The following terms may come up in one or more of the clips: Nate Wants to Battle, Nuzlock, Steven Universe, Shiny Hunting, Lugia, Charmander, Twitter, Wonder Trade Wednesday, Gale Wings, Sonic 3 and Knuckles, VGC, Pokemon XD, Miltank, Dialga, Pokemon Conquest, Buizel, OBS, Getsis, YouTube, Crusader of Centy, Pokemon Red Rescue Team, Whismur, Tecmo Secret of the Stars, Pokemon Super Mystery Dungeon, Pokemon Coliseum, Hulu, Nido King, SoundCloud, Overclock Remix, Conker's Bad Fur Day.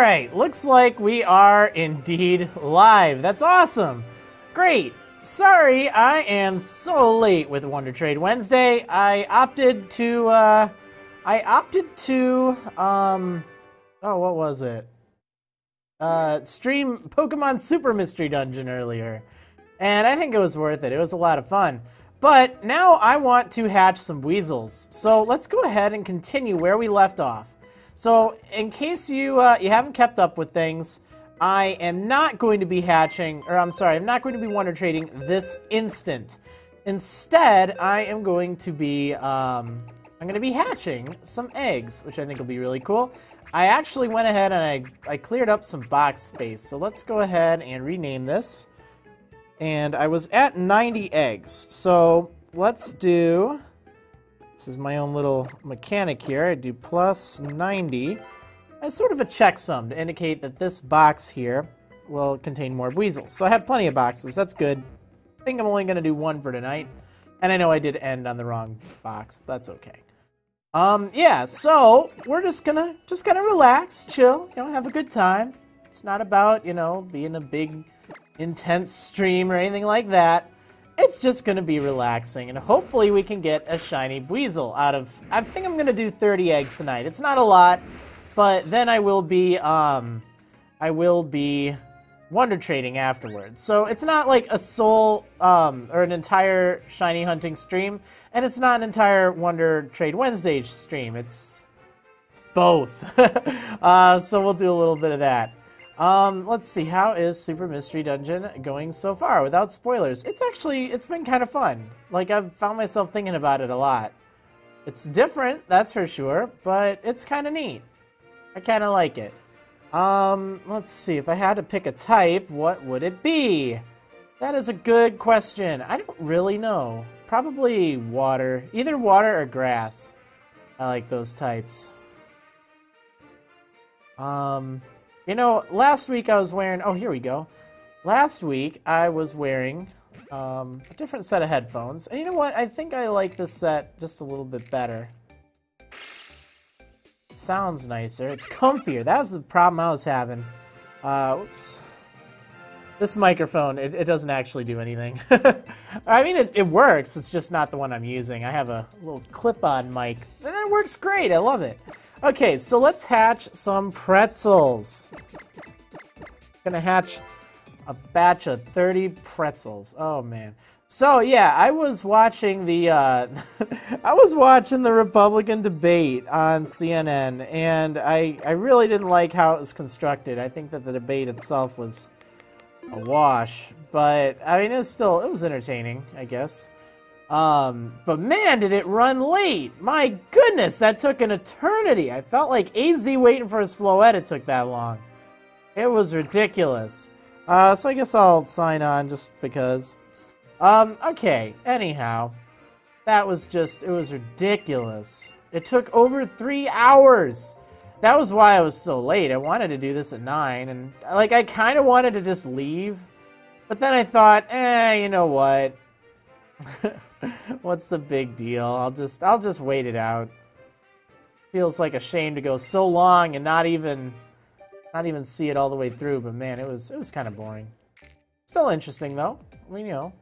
Alright, looks like we are indeed live. That's awesome. Great. Sorry, I am so late with Wonder Trade Wednesday. I opted to stream Pokemon Super Mystery Dungeon earlier. And I think it was worth it. It was a lot of fun. But now I want to hatch some Buizels. So let's go ahead and continue where we left off. So in case you you haven't kept up with things, I am not going to be hatching, or I'm sorry, I'm not going to be Wonder Trading this instant. Instead, I am going to be I'm going to be hatching some eggs, which I think will be really cool. I actually went ahead and I cleared up some box space, so let's go ahead and rename this. And I was at 90 eggs, so let's do, this is my own little mechanic here, I do plus 90 as sort of a checksum to indicate that this box here will contain more Buizels. So I have plenty of boxes, that's good. I think I'm only going to do one for tonight, and I know I did end on the wrong box, but that's okay. Yeah, so we're just gonna relax, chill, you know, have a good time. It's not about, you know, being a big intense stream or anything like that. It's just gonna be relaxing, and hopefully we can get a shiny Buizel out of, I think I'm gonna do 30 eggs tonight. It's not a lot, but then I will be Wonder Trading afterwards. So it's not like a sole or an entire shiny hunting stream, and it's not an entire Wonder Trade Wednesday stream. It's both. So we'll do a little bit of that. Let's see, how is Super Mystery Dungeon going so far without spoilers? It's been kind of fun. Like, I've found myself thinking about it a lot. It's different, that's for sure, but it's kind of neat. I kind of like it. Let's see, if I had to pick a type, what would it be? That is a good question. I don't really know. Probably water. Either water or grass. I like those types. You know, last week I was wearing, oh, here we go. Last week I was wearing a different set of headphones. And you know what? I think I like this set just a little bit better. It sounds nicer. It's comfier. That was the problem I was having. Oops. This microphone, it doesn't actually do anything. I mean, it works. It's just not the one I'm using. I have a little clip-on mic. And it works great. I love it. Okay, so let's hatch some pretzels. Gonna hatch a batch of 30 pretzels. Oh man. So yeah, I was watching the Republican debate on CNN, and I really didn't like how it was constructed. I think that the debate itself was a wash, but I mean, it was entertaining, I guess. But man, did it run late! My goodness, that took an eternity! I felt like AZ waiting for his Floetta took that long. It was ridiculous. So I guess I'll sign on just because. Okay, anyhow. That was just, it was ridiculous. It took over 3 hours! That was why I was so late. I wanted to do this at 9, and, like, I kind of wanted to just leave. But then I thought, you know what? What's the big deal? I'll just wait it out. Feels like a shame to go so long and not even see it all the way through, but man, it was kind of boring. Still interesting though. I mean, you know,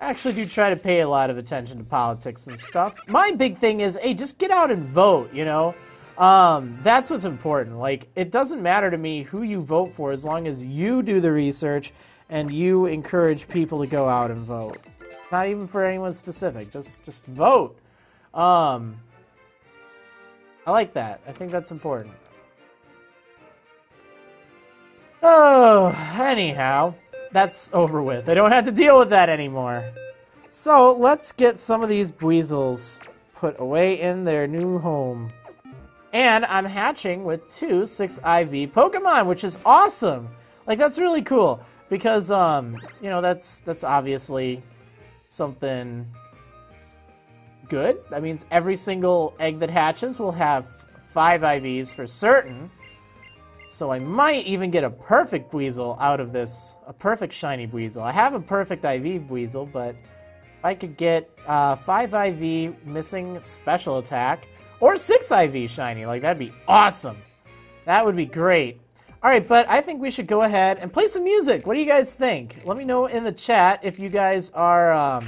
I actually do try to pay a lot of attention to politics and stuff. My big thing is, hey, just get out and vote, you know? That's what's important. Like, it doesn't matter to me who you vote for as long as you do the research and you encourage people to go out and vote. Not even for anyone specific, just vote. I like that. I think that's important. Oh, anyhow, that's over with. I don't have to deal with that anymore. So let's get some of these Buizels put away in their new home. And I'm hatching with two 6IV Pokemon, which is awesome. Like, that's really cool because, you know, that's obviously something good. That means every single egg that hatches will have 5 IVs for certain. So I might even get a perfect Buizel out of this, a perfect shiny Buizel. I have a perfect IV Buizel, but if I could get 5 IV missing special attack or 6 IV shiny, like, that'd be awesome. That would be great. All right, but I think we should go ahead and play some music. What do you guys think? Let me know in the chat if you guys are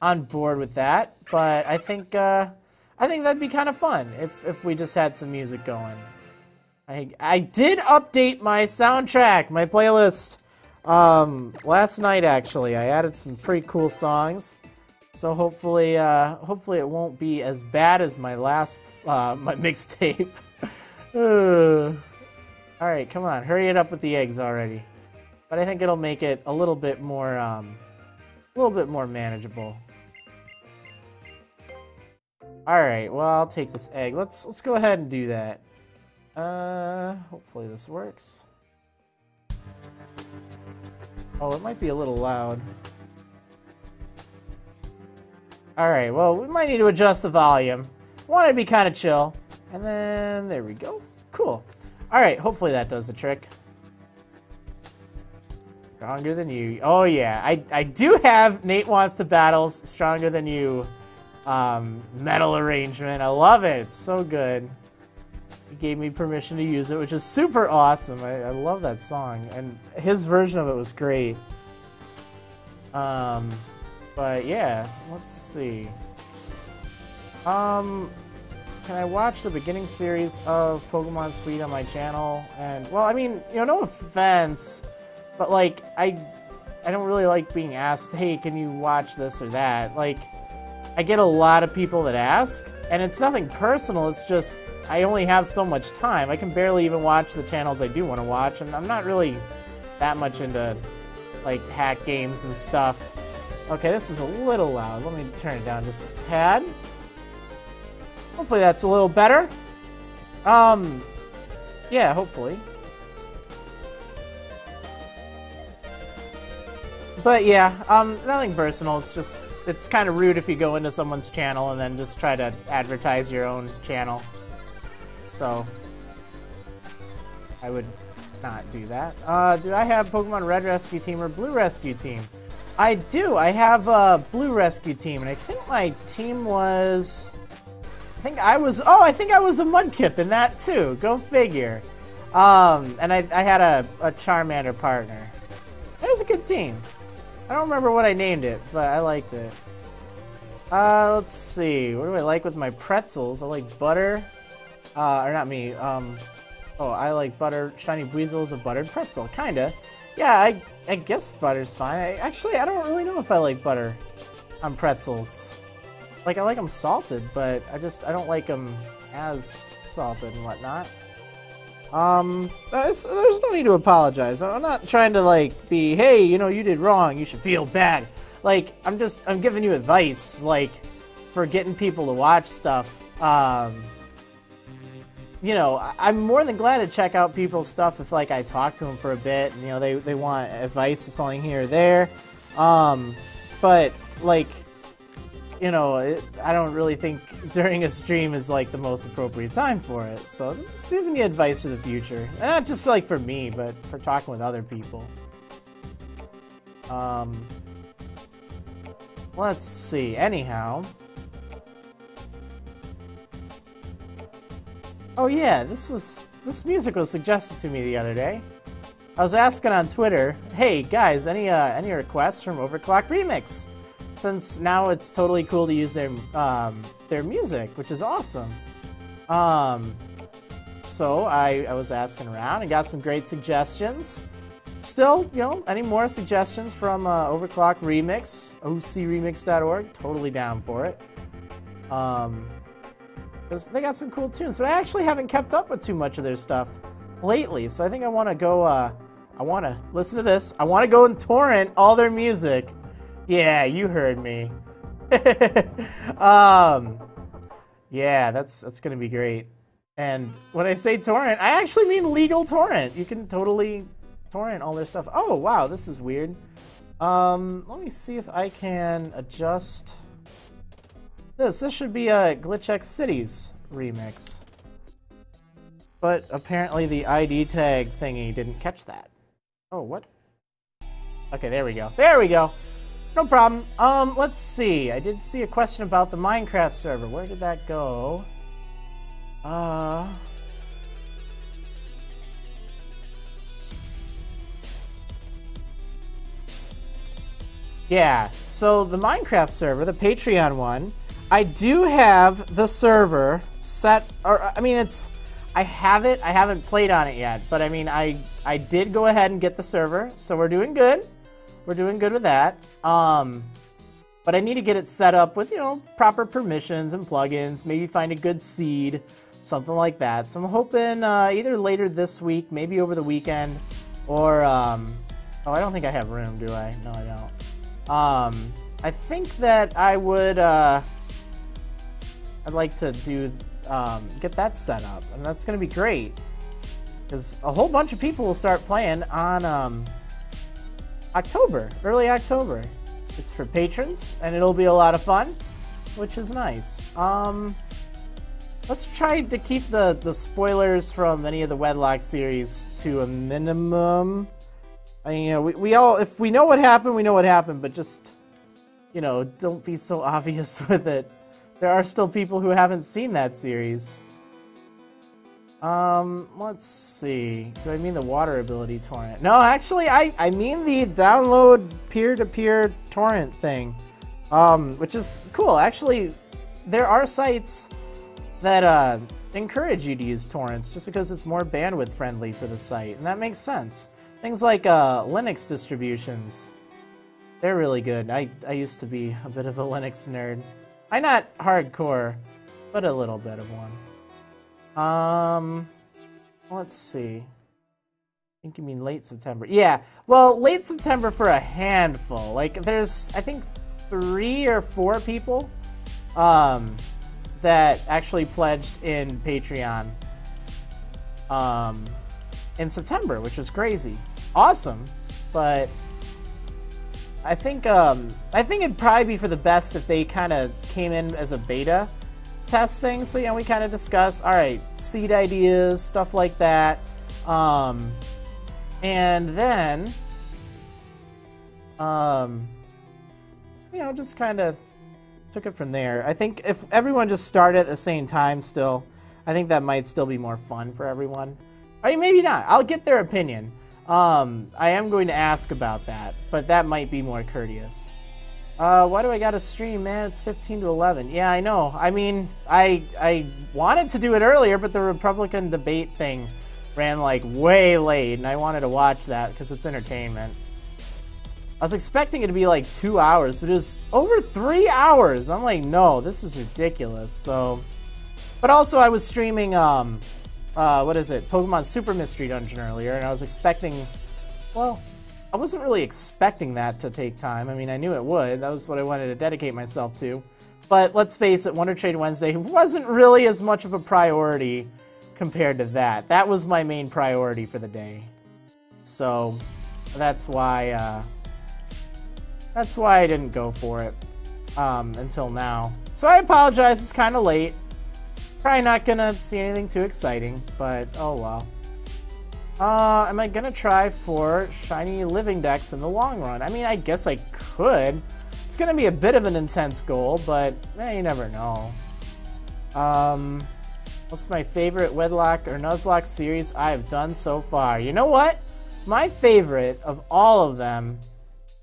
on board with that. But I think that'd be kind of fun if we just had some music going. I did update my soundtrack, my playlist, last night actually. I added some pretty cool songs, so hopefully it won't be as bad as my last my mixtape. All right, come on, hurry it up with the eggs already. But I think it'll make it a little bit more manageable. All right, well, I'll take this egg. Let's go ahead and do that. Hopefully this works. Oh, it might be a little loud. All right, well, we might need to adjust the volume. Want it to be kind of chill. And then there we go. Cool. All right, hopefully that does the trick. Stronger than you. Oh yeah, I do have Nate Wants to Battle's Stronger Than You metal arrangement. I love it. It's so good. He gave me permission to use it, which is super awesome. I love that song, and his version of it was great. But yeah, let's see. Can I watch the beginning series of Pokemon Suite on my channel? And well, I mean, you know, no offense, but like I don't really like being asked, hey, can you watch this or that? Like, I get a lot of people that ask, and it's nothing personal, it's just I only have so much time. I can barely even watch the channels I do want to watch, and I'm not really that much into, like, hack games and stuff. Okay, this is a little loud. Let me turn it down just a tad. Hopefully that's a little better. Yeah, hopefully. But yeah, nothing personal, it's just... It's kind of rude if you go into someone's channel and then just try to advertise your own channel. So, I would not do that. Do I have Pokemon Red Rescue Team or Blue Rescue Team? I do. I have Blue Rescue Team, and I think my team was... I think I was a Mudkip in that, too. Go figure. And I had a Charmander partner. It was a good team. I don't remember what I named it, but I liked it. Let's see. What do I like with my pretzels? I like butter. Or not me. Oh, I like butter. Shiny Buizel is a buttered pretzel. Kinda. Yeah, I guess butter's fine. Actually, I don't really know if I like butter on pretzels. Like, I like them salted, but I don't like them as salted and whatnot. There's no need to apologize. I'm not trying to, like, be, hey, you know, you did wrong, you should feel bad. Like, I'm giving you advice, like, for getting people to watch stuff. You know, I'm more than glad to check out people's stuff if, like, I talk to them for a bit, and, you know, they want advice that's only here or there. But, like, you know, I don't really think during a stream is, like, the most appropriate time for it. So just giving you advice for the future. And not just, like, for me, but for talking with other people. Let's see. Anyhow. Oh, yeah, this music was suggested to me the other day. I was asking on Twitter, hey, guys, any requests from Overclock Remix? Since now it's totally cool to use their music, which is awesome. So I was asking around and got some great suggestions. Still, you know, any more suggestions from Overclock Remix, ocremix.org, totally down for it. 'Cause they got some cool tunes, but I actually haven't kept up with too much of their stuff lately, so I think I want to go, I want to listen to this. I want to go and torrent all their music. Yeah, you heard me. Yeah, that's gonna be great. And when I say torrent, I actually mean legal torrent. You can totally torrent all their stuff. Oh wow, this is weird. Let me see if I can adjust this. This should be a Glitch X Cities remix. But apparently the ID tag thingy didn't catch that. Oh, what? Okay, there we go. There we go. No problem. Let's see. I did see a question about the Minecraft server. Where did that go? Yeah, so the Minecraft server, the Patreon one, I do have the server set, or I mean it's, I have it, I haven't played on it yet, but I mean I did go ahead and get the server, so we're doing good. We're doing good with that. But I need to get it set up with, you know, proper permissions and plugins, maybe find a good seed, something like that. So I'm hoping either later this week, maybe over the weekend, or, oh, I don't think I have room, do I? No, I don't. I think that I would, I'd like to do, get that set up, and that's going to be great, because a whole bunch of people will start playing on October, early October. It's for patrons, and it'll be a lot of fun, which is nice. Let's try to keep the spoilers from any of the Wedlock series to a minimum. I mean, you know, we all, if we know what happened, we know what happened, but just, you know, don't be so obvious with it. There are still people who haven't seen that series. Let's see. Do I mean the water ability torrent? No, actually, I mean the download peer-to-peer torrent thing, which is cool. Actually, there are sites that encourage you to use torrents just because it's more bandwidth friendly for the site, and that makes sense. Things like Linux distributions, they're really good. I used to be a bit of a Linux nerd. I'm not hardcore, but a little bit of one. Let's see. I think you mean late September. Yeah, well, late September for a handful. Like, there's, I think, 3 or 4 people that actually pledged in Patreon in September, which is crazy. Awesome, but I think it'd probably be for the best if they kind of came in as a beta test thing, so yeah, we kind of discuss, all right, seed ideas, stuff like that, and then, you know, just kind of took it from there. I think if everyone just started at the same time still, I think that might still be more fun for everyone. I mean, maybe not. I'll get their opinion. I am going to ask about that, but that might be more courteous. Why do I gotta stream, man? It's 15 to 11. Yeah, I know. I mean, I wanted to do it earlier, but the Republican debate thing ran, like, way late, and I wanted to watch that because it's entertainment. I was expecting it to be, like, 2 hours, but it was over 3 hours. I'm like, no, this is ridiculous, so... But also, I was streaming, what is it? Pokemon Super Mystery Dungeon earlier, and I was expecting, well... I wasn't really expecting that to take time. I mean, I knew it would. That was what I wanted to dedicate myself to. But let's face it, Wonder Trade Wednesday wasn't really as much of a priority compared to that. That was my main priority for the day. So that's why I didn't go for it until now. So I apologize, it's kind of late. Probably not gonna see anything too exciting, but oh well. Am I gonna try for shiny living decks in the long run? I mean, I guess I could. It's gonna be a bit of an intense goal, but you never know. What's my favorite Wedlock or Nuzlock series I've done so far? You know what? My favorite of all of them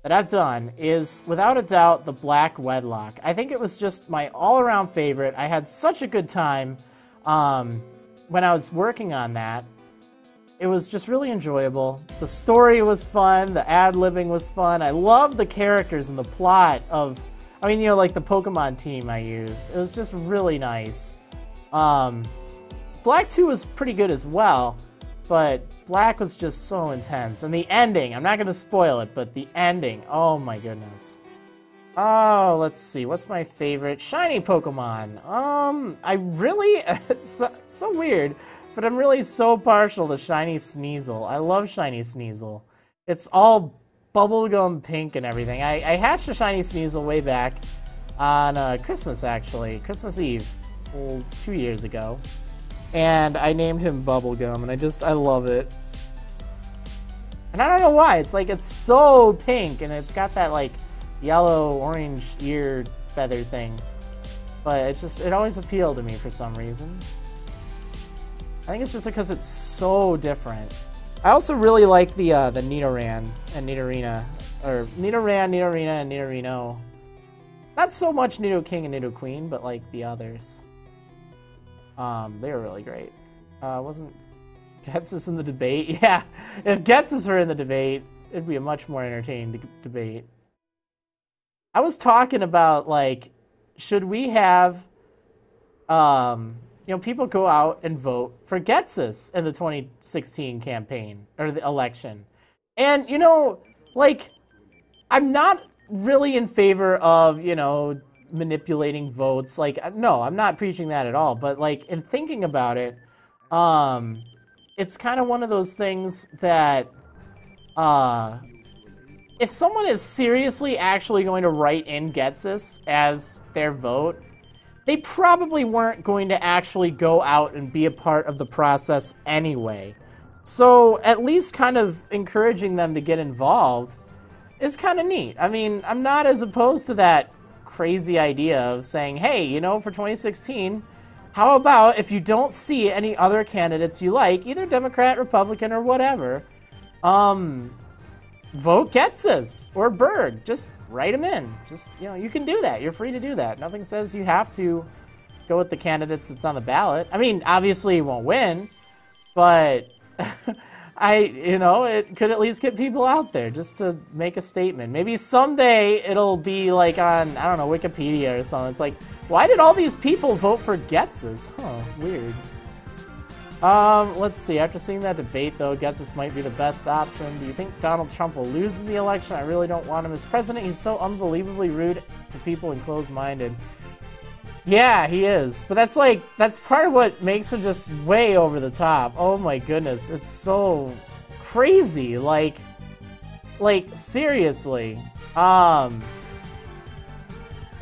that I've done is, without a doubt, the Black Wedlock. I think it was just my all-around favorite. I had such a good time when I was working on that. It was just really enjoyable. The story was fun. The ad-libbing was fun. I loved the characters and the plot of, I mean, you know, like the Pokemon team I used. It was just really nice. Black 2 was pretty good as well, but Black was just so intense. And the ending, I'm not going to spoil it, but the ending, oh my goodness. Oh, let's see. What's my favorite shiny Pokemon? I really, it's so weird. But I'm really so partial to Shiny Sneasel. I love Shiny Sneasel. It's all bubblegum pink and everything. I hatched a Shiny Sneasel way back on Christmas, actually. Christmas Eve, well, 2 years ago. And I named him Bubblegum, and I love it. And I don't know why. It's like, it's so pink, and it's got that, like, yellow, orange ear feather thing. But it's just, it always appealed to me for some reason. I think it's just because it's so different. I also really like the Nidoran and Nidorina or Nidoran, Nidorina, and Nidorino. Not so much Nido King and Nido Queen, but like the others. They were really great. Wasn't Getsis in the debate? Yeah, if Getsis were in the debate, it'd be a much more entertaining debate. I was talking about, like, should we have, you know, people go out and vote for Getsis in the 2016 campaign, or the election. And, you know, like, I'm not really in favor of, you know, manipulating votes. Like, no, I'm not preaching that at all. But, like, in thinking about it, it's kind of one of those things that, if someone is seriously actually going to write in Getsis as their vote, they probably weren't going to actually go out and be a part of the process anyway. So at least kind of encouraging them to get involved is kind of neat. I mean, I'm not as opposed to that crazy idea of saying, hey, you know, for 2016, how about if you don't see any other candidates you like, either Democrat, Republican, or whatever, vote Getsis or Berg. Just write them in. Just, you know, you can do that. You're free to do that. Nothing says you have to go with the candidates that's on the ballot. I mean, obviously you won't win, but you know, it could at least get people out there just to make a statement. Maybe someday it'll be like on, I don't know, Wikipedia or something. It's like, why did all these people vote for Getsis? Huh, weird. Let's see, after seeing that debate though, Getsis might be the best option. Do you think Donald Trump will lose in the election? I really don't want him as president. He's so unbelievably rude to people and closed-minded. Yeah, he is. But that's like, that's part of what makes him just way over the top. Oh my goodness, it's so crazy. Like seriously.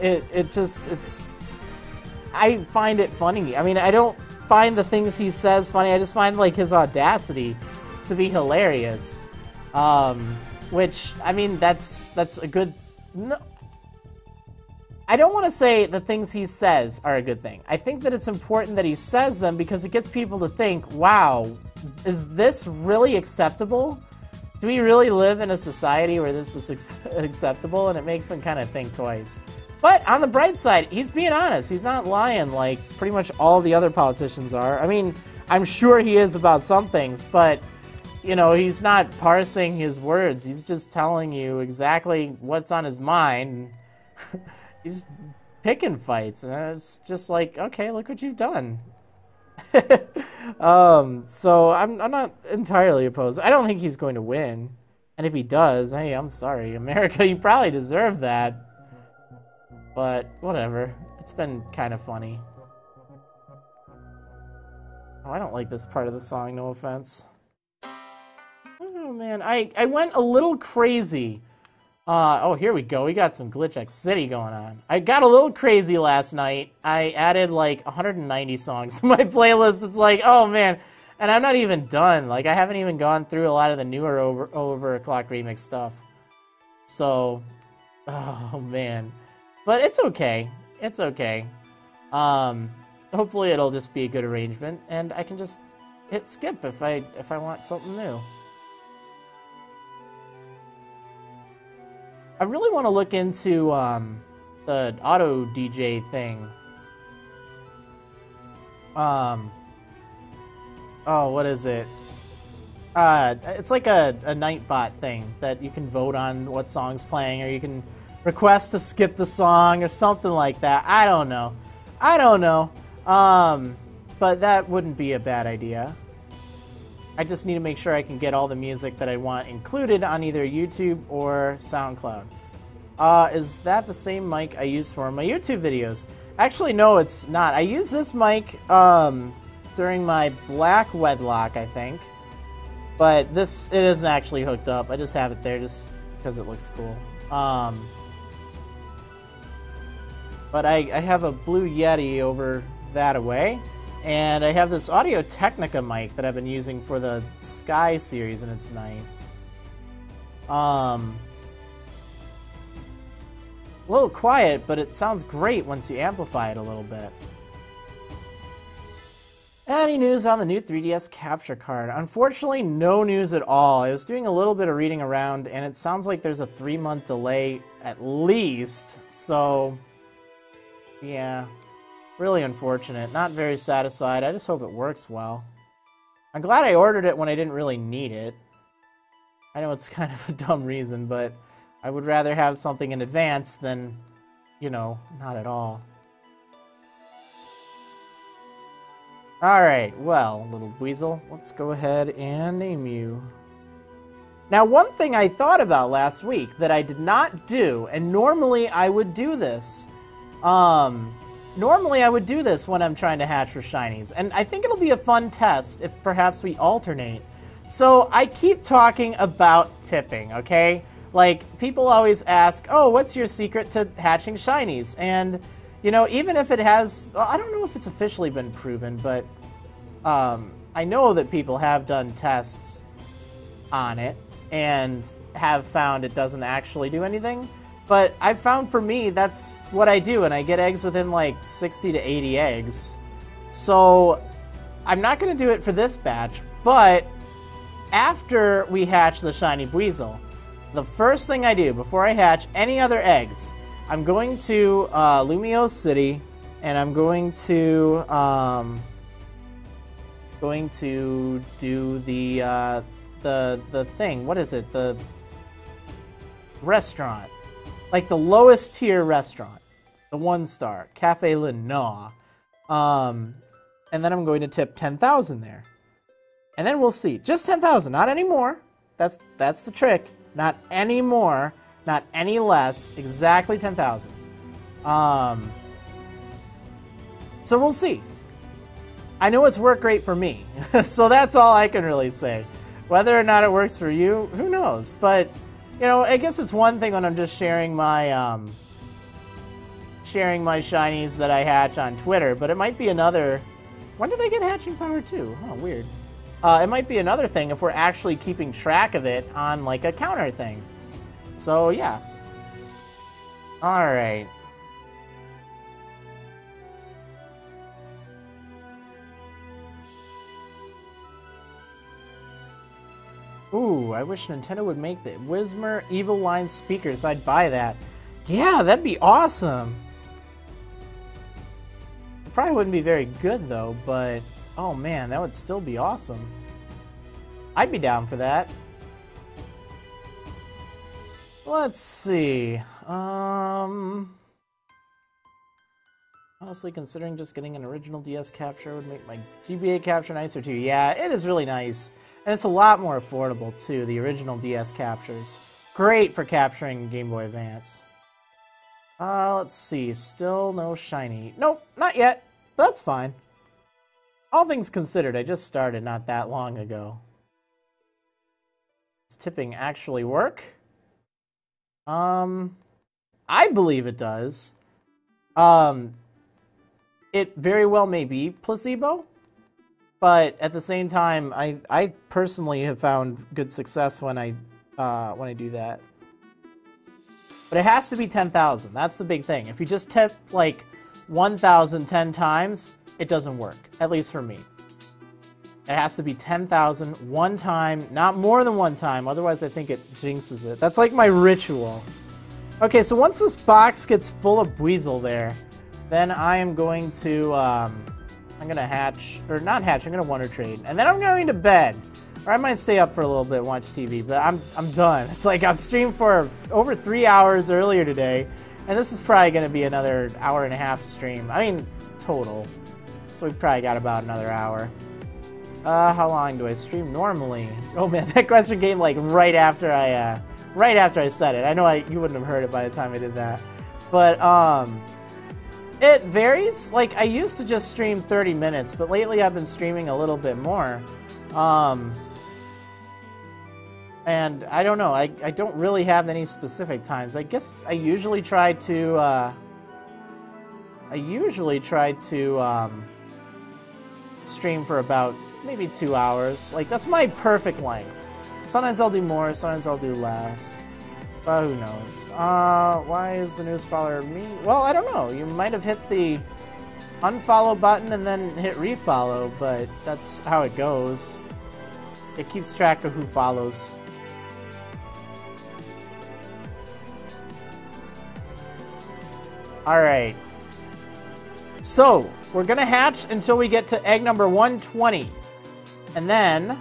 It just, it's, I find it funny. I mean, I don't find the things he says funny. I just find, like, his audacity to be hilarious. Which, I mean, that's a good... No, I don't want to say the things he says are a good thing. I think that it's important that he says them because it gets people to think, wow, is this really acceptable? Do we really live in a society where this is acceptable? And it makes them kind of think twice. But on the bright side, he's being honest. He's not lying like pretty much all the other politicians are. I mean, I'm sure he is about some things, but, you know, he's not parsing his words. He's just telling you exactly what's on his mind. He's picking fights, and it's just like, okay, look what you've done. So I'm not entirely opposed. I don't think he's going to win. And if he does, hey, I'm sorry, America, you probably deserve that. But whatever, it's been kind of funny. Oh, I don't like this part of the song, no offense. Oh man, I went a little crazy. Oh, here we go, we got some Glitch X City going on. I got a little crazy last night. I added like 190 songs to my playlist. It's like, oh man, and I'm not even done. Like, I haven't even gone through a lot of the newer Overclock Remix stuff. So, oh man. But it's okay. It's okay. Hopefully it'll just be a good arrangement, and I can just hit skip if I want something new. I really want to look into the auto DJ thing. Oh, what is it? It's like a Nightbot thing that you can vote on what song's playing, or you can request to skip the song or something like that. I don't know. But that wouldn't be a bad idea. I just need to make sure I can get all the music that I want included on either YouTube or SoundCloud. Is that the same mic I use for my YouTube videos? Actually, no, it's not. I use this mic during my Black Wedlock, I think. But this, it isn't actually hooked up. I just have it there just because it looks cool. But I have a Blue Yeti over that-a-way, and I have this Audio-Technica mic that I've been using for the Sky series, and it's nice. A little quiet, but it sounds great once you amplify it a little bit. Any news on the new 3DS capture card? Unfortunately, no news at all. I was doing a little bit of reading around, and it sounds like there's a 3-month delay at least. So, yeah, really unfortunate. Not very satisfied. I just hope it works well. I'm glad I ordered it when I didn't really need it. I know it's kind of a dumb reason, but I would rather have something in advance than, you know, not at all. Alright, well, little Buizel, let's go ahead and name you. Now, one thing I thought about last week that I did not do, and normally I would do this. Normally I would do this when I'm trying to hatch for shinies, and I think it'll be a fun test if perhaps we alternate. So, I keep talking about tipping, okay? Like, people always ask, oh, what's your secret to hatching shinies? And you know, even if it has, I don't know if it's officially been proven, but I know that people have done tests on it and have found it doesn't actually do anything. But I've found for me, that's what I do, and I get eggs within like 60 to 80 eggs. So I'm not going to do it for this batch, but after we hatch the shiny Buizel, the first thing I do before I hatch any other eggs, I'm going to Lumio City, and I'm going to do the thing. What is it? The restaurant, like the lowest tier restaurant, the 1-star Cafe Le Noir. And then I'm going to tip 10,000 there, and then we'll see. Just 10,000, not any more. That's the trick. Not any more. Not any less, exactly 10,000. So we'll see. I know it's worked great for me, so that's all I can really say. Whether or not it works for you, who knows? But, you know, I guess it's one thing when I'm just sharing my shinies that I hatch on Twitter, but it might be another... When did I get hatching power 2? Oh, weird. It might be another thing if we're actually keeping track of it on, like, a counter thing. So, yeah. Alright. Ooh, I wish Nintendo would make the Whismur Evil Line speakers. I'd buy that. Yeah, that'd be awesome. It probably wouldn't be very good, though, but... Oh, man, that would still be awesome. I'd be down for that. Let's see. Honestly, considering just getting an original DS capture would make my GBA capture nicer too. Yeah, it is really nice. And it's a lot more affordable too, the original DS captures. Great for capturing Game Boy Advance. Let's see. Still no shiny. Nope, not yet. That's fine. All things considered, I just started not that long ago. Does tipping actually work? I believe it does. It very well may be placebo, but at the same time, I personally have found good success when I do that. But it has to be 10,000. That's the big thing. If you just tip like 1,010 times, it doesn't work. At least for me. It has to be 10,000 one time, not more than one time, otherwise I think it jinxes it. That's like my ritual. Okay, so once this box gets full of Buizel there, then I am going to, I'm gonna hatch, or not hatch, I'm gonna Wonder Trade, and then I'm going to bed. Or I might stay up for a little bit and watch TV, but I'm done. It's like I've streamed for over 3 hours earlier today, and this is probably gonna be another 1.5-hour stream. I mean, total. So we've probably got about another hour. How long do I stream normally? Oh man, that question came like right after I said it. I know you wouldn't have heard it by the time I did that. But, it varies. Like, I used to just stream 30 minutes, but lately I've been streaming a little bit more. And I don't know. I don't really have any specific times. I guess I usually try to, stream for about maybe 2 hours. Like, that's my perfect length. Sometimes I'll do more, sometimes I'll do less. But who knows? Why is the news follower me? Well, I don't know. You might have hit the unfollow button and then hit refollow, but that's how it goes. It keeps track of who follows. Alright. So, we're gonna hatch until we get to egg number 120. And then,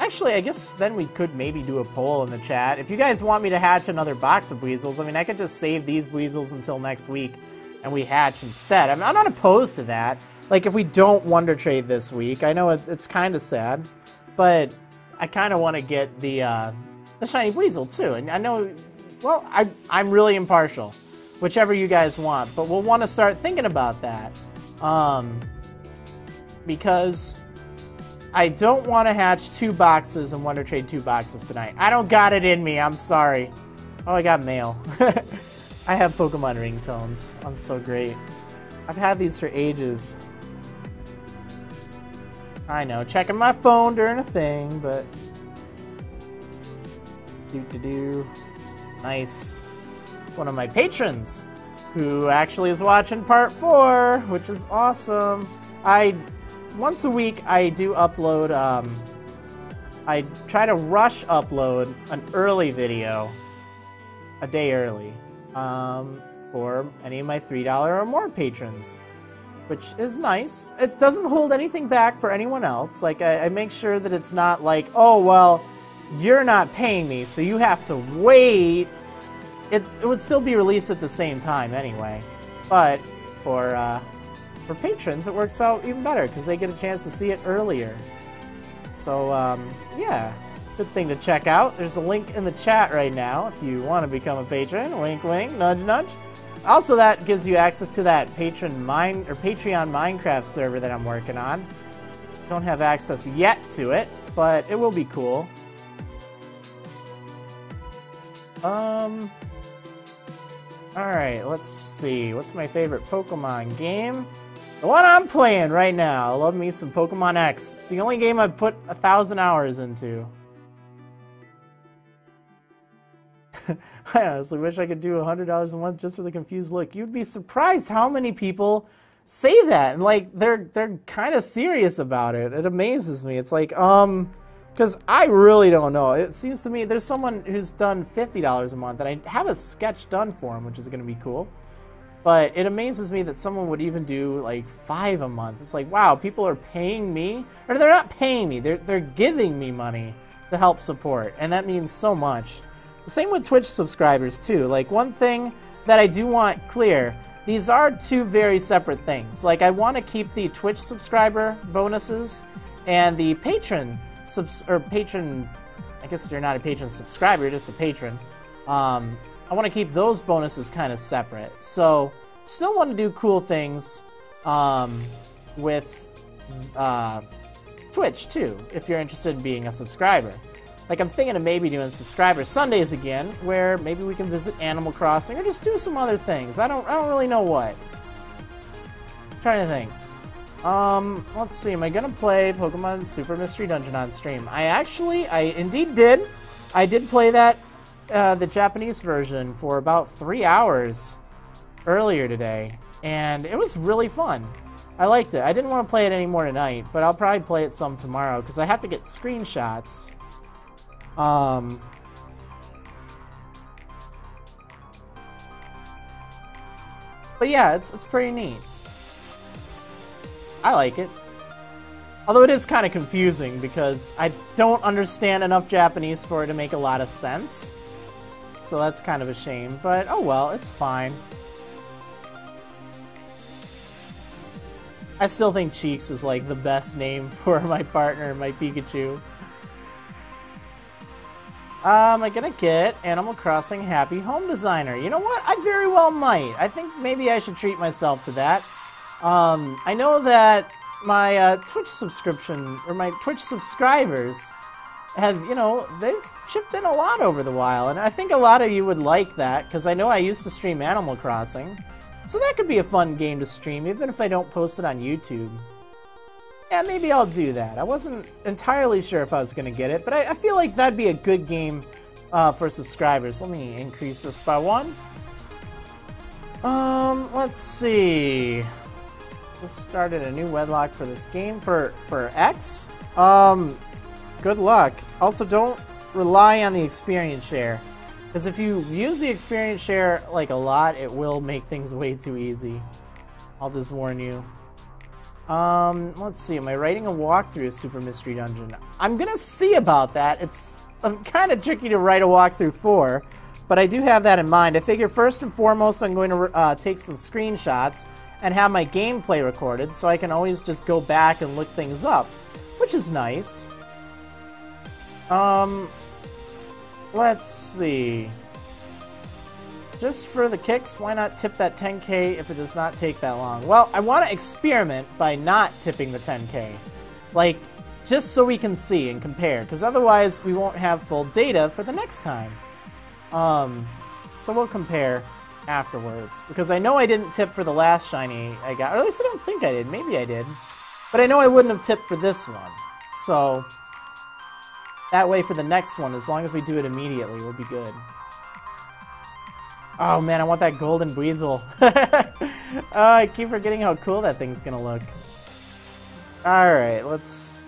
actually, I guess then we could maybe do a poll in the chat. If you guys want me to hatch another box of Buizels, I mean, I could just save these Buizels until next week and we hatch instead. I mean, I'm not opposed to that. Like, if we don't Wonder Trade this week, I know it's kind of sad, but I kind of want to get the Shiny Buizel, too. And I know, well, I'm really impartial, whichever you guys want, but we'll want to start thinking about that. Because I don't want to hatch two boxes and Wonder Trade two boxes tonight. I don't got it in me. I'm sorry. Oh, I got mail. I have Pokemon ringtones. I'm so great. I've had these for ages. I know. Checking my phone during a thing, but... Doo-doo-doo. Nice. It's one of my patrons who actually is watching part 4, which is awesome. Once a week, I do upload, I try to rush upload an early video, a day early, for any of my $3 or more patrons, which is nice. It doesn't hold anything back for anyone else. Like, I make sure that it's not like, oh, well, you're not paying me, so you have to wait. It would still be released at the same time anyway, but for patrons, it works out even better because they get a chance to see it earlier. So, yeah, good thing to check out. There's a link in the chat right now if you want to become a patron. Wink, wink, nudge, nudge. Also, that gives you access to that Patreon Minecraft server that I'm working on. Don't have access yet to it, but it will be cool. All right, let's see. What's my favorite Pokemon game? The one I'm playing right now. I love me some Pokemon X. It's the only game I've put 1,000 hours into. I honestly wish I could do $100 a month just for the confused look. You'd be surprised how many people say that, and like they're kind of serious about it. It amazes me. It's like because I really don't know. It seems to me there's someone who's done $50 a month, and I have a sketch done for him, which is going to be cool. But it amazes me that someone would even do like 5 a month. It's like, wow, people are paying me, or they're not paying me. They're giving me money to help support, and that means so much. The same with Twitch subscribers too. Like, one thing that I do want clear, these are two very separate things. Like, I want to keep the Twitch subscriber bonuses and the patron, I guess you're not a patron subscriber, you're just a patron. I want to keep those bonuses kind of separate. So, still want to do cool things with Twitch too, if you're interested in being a subscriber. Like, I'm thinking of maybe doing subscriber Sundays again, where maybe we can visit Animal Crossing or just do some other things. I don't really know what. I'm trying to think. Let's see, am I gonna play Pokemon Super Mystery Dungeon on stream? I indeed did. I did play that, the Japanese version for about 3 hours earlier today, and it was really fun. I liked it. I didn't want to play it anymore tonight, but I'll probably play it some tomorrow, because I have to get screenshots. But yeah, it's pretty neat. I like it. Although it is kind of confusing because I don't understand enough Japanese for it to make a lot of sense. So that's kind of a shame, but oh well, it's fine. I still think Cheeks is like the best name for my partner, my Pikachu. I'm gonna get Animal Crossing Happy Home Designer. You know what? I very well might. I think maybe I should treat myself to that. I know that my Twitch subscription, or my Twitch subscribers have, you know, they've chipped in a lot over the while, and I think a lot of you would like that, because I know I used to stream Animal Crossing, so that could be a fun game to stream, even if I don't post it on YouTube. Yeah, maybe I'll do that. I wasn't entirely sure if I was going to get it, but I feel like that'd be a good game for subscribers. Let me increase this by 1. Let's see. Just started a new Wedlock for this game for X. Good luck. Also, don't rely on the experience share, because if you use the experience share like a lot, it will make things way too easy. I'll just warn you. Let's see. Am I writing a walkthrough of Super Mystery Dungeon? I'm gonna see about that. It's kind of tricky to write a walkthrough for, but I do have that in mind. I figure first and foremost I'm going to take some screenshots and have my gameplay recorded, so I can always just go back and look things up, which is nice. Let's see. Just for the kicks, why not tip that 10K if it does not take that long? Well, I want to experiment by not tipping the 10K. Like, just so we can see and compare, because otherwise we won't have full data for the next time. So we'll compare afterwards, because I know I didn't tip for the last shiny I got, or at least I don't think I did. Maybe I did. But I know I wouldn't have tipped for this one. So that way for the next one, as long as we do it immediately, we'll be good. Oh man, I want that golden Buizel. Oh, I keep forgetting how cool that thing's gonna look. Alright, let's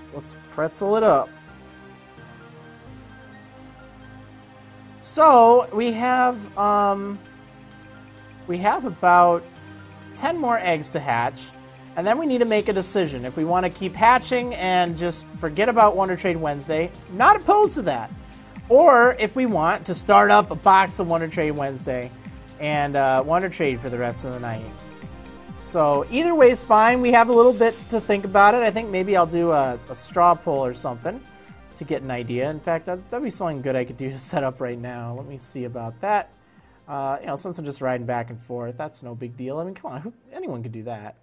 pretzel it up. So we have about 10 more eggs to hatch, and then we need to make a decision if we want to keep hatching and just forget about Wonder Trade Wednesday. Not opposed to that. Or if we want to start up a box of Wonder Trade Wednesday and Wonder Trade for the rest of the night. So either way is fine. We have a little bit to think about it. I think maybe I'll do a straw poll or something to get an idea. In fact, that'd be something good I could do to set up right now. Let me see about that. You know, since I'm just riding back and forth, that's no big deal. I mean, come on, anyone could do that.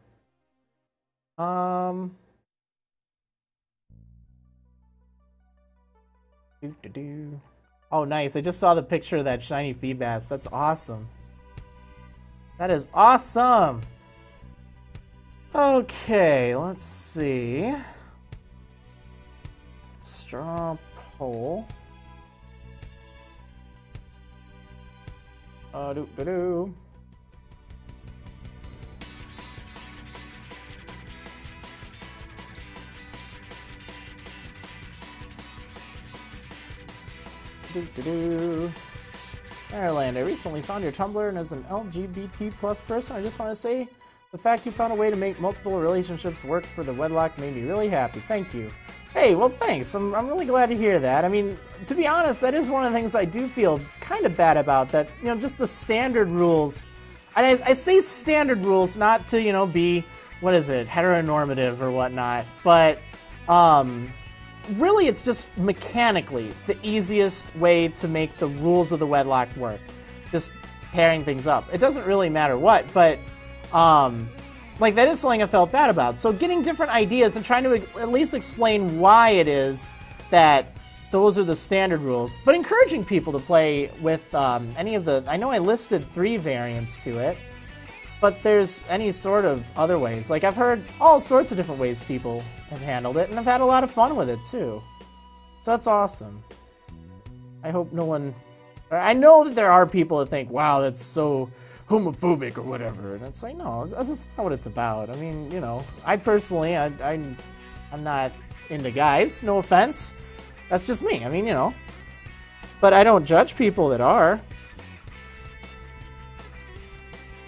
Oh, nice. I just saw the picture of that shiny Feebas. That's awesome. That is awesome. Okay, let's see. Straw poll. Marriland, I recently found your Tumblr, and as an LGBT+ person, I just want to say the fact you found a way to make multiple relationships work for the Wedlock made me really happy. Thank you. Hey, well, thanks. I'm really glad to hear that. I mean, to be honest, that is one of the things I do feel kind of bad about, that, you know, just the standard rules. And I say standard rules not to, you know, be, what is it, heteronormative or whatnot, but really it's just mechanically the easiest way to make the rules of the Wedlock work. Just pairing things up. It doesn't really matter what, but like, that is something I felt bad about. So getting different ideas and trying to at least explain why it is that those are the standard rules, but encouraging people to play with any of the... I know I listed 3 variants to it, but there's any sort of other ways. Like, I've heard all sorts of different ways people have handled it, and I've had a lot of fun with it, too. So that's awesome. I hope no one... I know that there are people that think, wow, that's so... homophobic or whatever, and it's like, no, that's not what it's about. I mean, you know, I personally, I'm not into guys, no offense. That's just me, I mean, you know. But I don't judge people that are.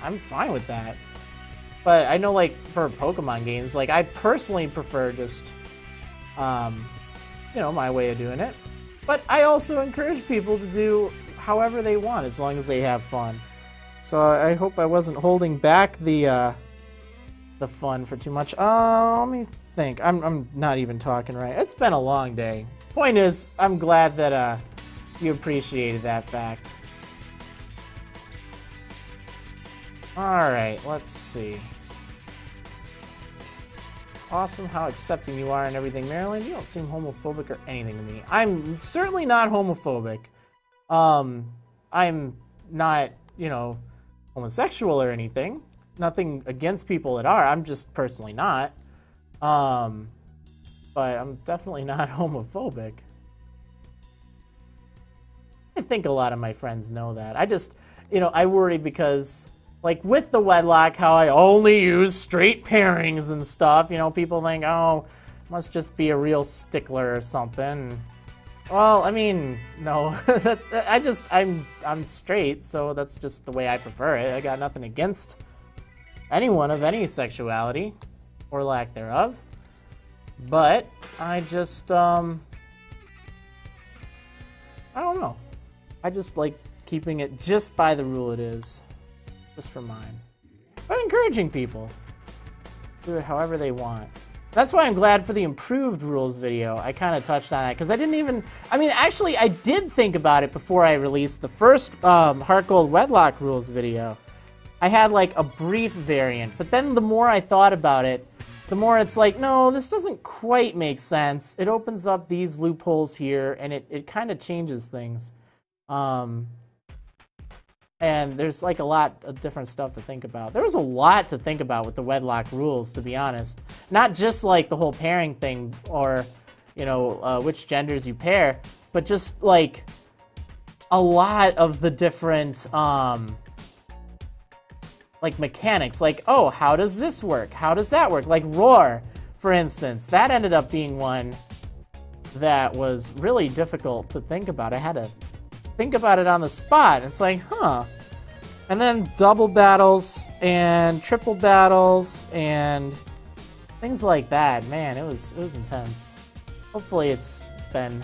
I'm fine with that. But I know, like, for Pokemon games, like, I personally prefer just, you know, my way of doing it. But I also encourage people to do however they want, as long as they have fun. So I hope I wasn't holding back the fun for too much. Let me think. I'm not even talking right. It's been a long day. Point is, I'm glad that you appreciated that fact. All right, let's see. It's awesome how accepting you are and everything, Marriland. You don't seem homophobic or anything to me. I'm certainly not homophobic. I'm not, you know, homosexual or anything. Nothing against people that are. I'm just personally not. But I'm definitely not homophobic. I think a lot of my friends know that. I just, you know, I worry because, like with the Wedlock, how I only use straight pairings and stuff. You know, people think, oh, must just be a real stickler or something. Well, I mean, no, that's, I'm straight, so that's just the way I prefer it. I got nothing against anyone of any sexuality or lack thereof, but I just, I don't know. I just like keeping it just by the rule it is, just for mine. But encouraging people to do it however they want. That's why I'm glad for the improved rules video. I kind of touched on it because I didn't even, I mean, actually I did think about it before I released the first HeartGold Wedlock rules video. I had like a brief variant, but then the more I thought about it, the more it's like, no, this doesn't quite make sense. It opens up these loopholes here and it kind of changes things. And there's like a lot of different stuff to think about. There was a lot to think about with the Wedlock rules, to be honest. Not just like the whole pairing thing or, you know, which genders you pair, but just like a lot of the different, like mechanics. Like, oh, how does this work? How does that work? Like Roar, for instance, that ended up being one that was really difficult to think about. I had to think about it on the spot. It's like, huh. And then double battles and triple battles and things like that. Man, it was intense. Hopefully it's been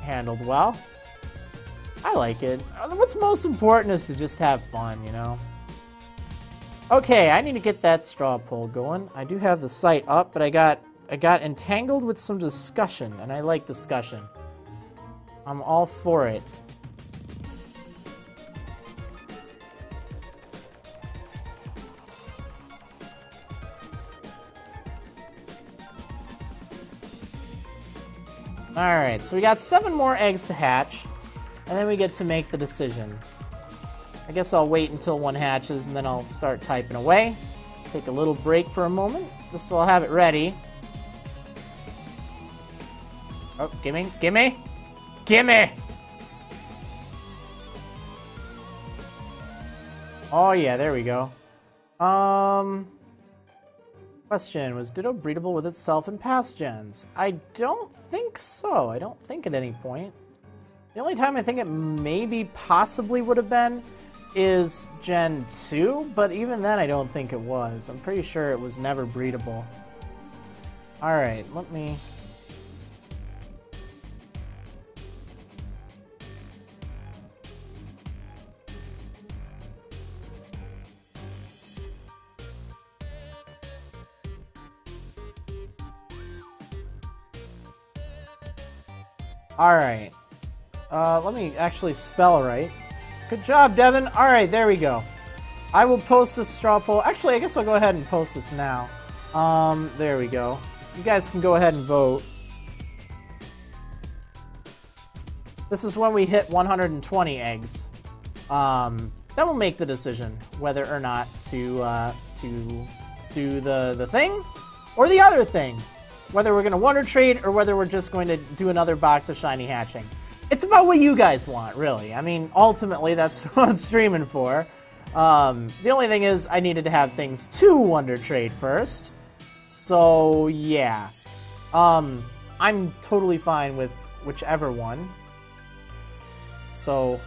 handled well. I like it. What's most important is to just have fun, you know? Okay, I need to get that straw poll going. I do have the site up, but I got entangled with some discussion, and I like discussion. I'm all for it. Alright, so we got 7 more eggs to hatch, and then we get to make the decision. I guess I'll wait until one hatches, and then I'll start typing away. Take a little break for a moment, just so I'll have it ready. Oh, gimme, gimme, gimme! Oh yeah, there we go. Question, was Ditto breedable with itself in past gens? I don't think so. I don't think at any point. The only time I think it maybe possibly would have been is Gen 2, but even then I don't think it was. I'm pretty sure it was never breedable. Alright, let me... Alright, let me actually spell right. Good job, Devin. Alright, there we go. I will post this straw poll. Actually, I guess I'll go ahead and post this now. There we go. You guys can go ahead and vote. This is when we hit 120 eggs. Then we'll make the decision whether or not to do the thing or the other thing. Whether we're going to Wonder Trade or whether we're just going to do another box of shiny hatching. It's about what you guys want, really. I mean, ultimately, that's what I'm streaming for. The only thing is, I needed to have things to Wonder Trade first. So, yeah. I'm totally fine with whichever one. So,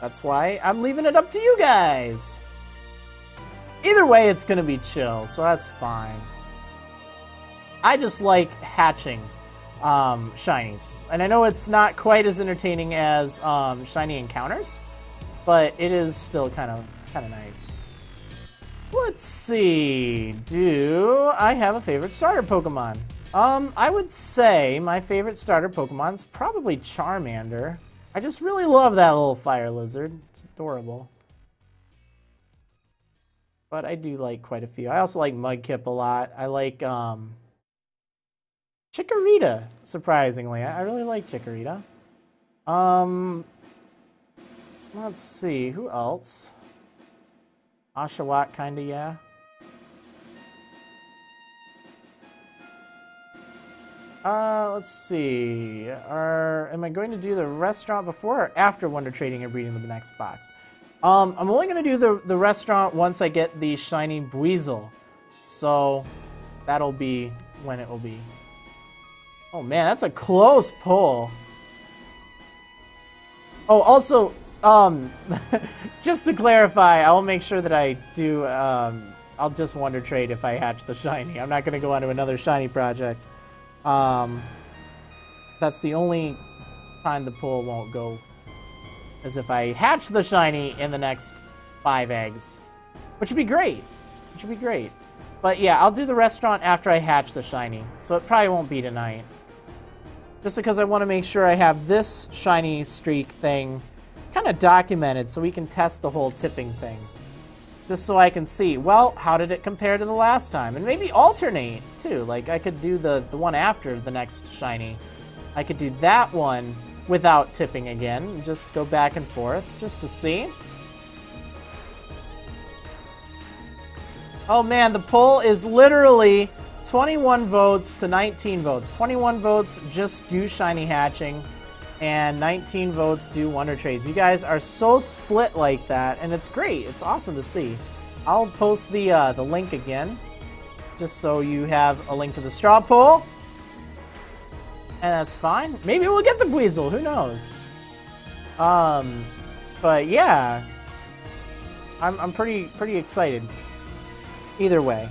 that's why I'm leaving it up to you guys. Either way, it's going to be chill, so that's fine. I just like hatching shinies. And I know it's not quite as entertaining as shiny encounters, but it is still kind of nice. Let's see. Do I have a favorite starter Pokemon? I would say my favorite starter Pokemon's probably Charmander. I just really love that little fire lizard. It's adorable. But I do like quite a few. I also like Mudkip a lot. I like Chikorita, surprisingly. I really like Chikorita. Let's see, who else? Oshawott, kinda, yeah. Let's see, am I going to do the restaurant before or after Wonder Trading and breeding the next box? I'm only going to do the restaurant once I get the shiny Buizel. So that'll be when it will be. Oh man, that's a close pull. Oh, also, just to clarify, I'll make sure that I do, I'll just Wonder Trade if I hatch the shiny. I'm not going to go on to another shiny project. That's the only time the pull won't go, as if I hatch the shiny in the next 5 eggs, which would be great, But yeah, I'll do the restaurant after I hatch the shiny, so it probably won't be tonight. Just because I want to make sure I have this shiny streak thing kind of documented so we can test the whole tipping thing. Just so I can see, well, how did it compare to the last time? And maybe alternate, too. Like, I could do the one after the next shiny. I could do that one without tipping again, and just go back and forth, just to see. Oh man, the poll is literally 21 votes to 19 votes. 21 votes just do shiny hatching, and 19 votes do Wonder Trades. You guys are so split like that, and it's great. It's awesome to see. I'll post the link again, just so you have a link to the straw poll. And that's fine. Maybe we'll get the Buizel, who knows? But yeah, I'm pretty excited. Either way,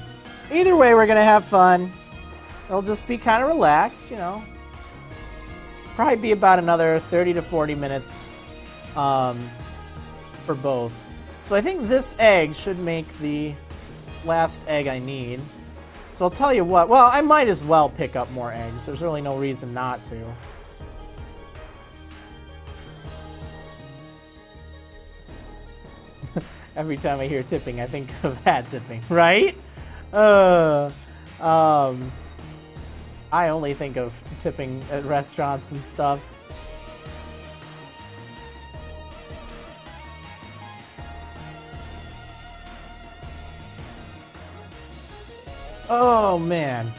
we're gonna have fun. It'll just be kind of relaxed, you know. Probably be about another 30 to 40 minutes for both. So I think this egg should make the last egg I need. So I'll tell you what, well, I might as well pick up more eggs. There's really no reason not to. Every time I hear tipping, I think of hat tipping, right? I only think of tipping at restaurants and stuff. Oh man,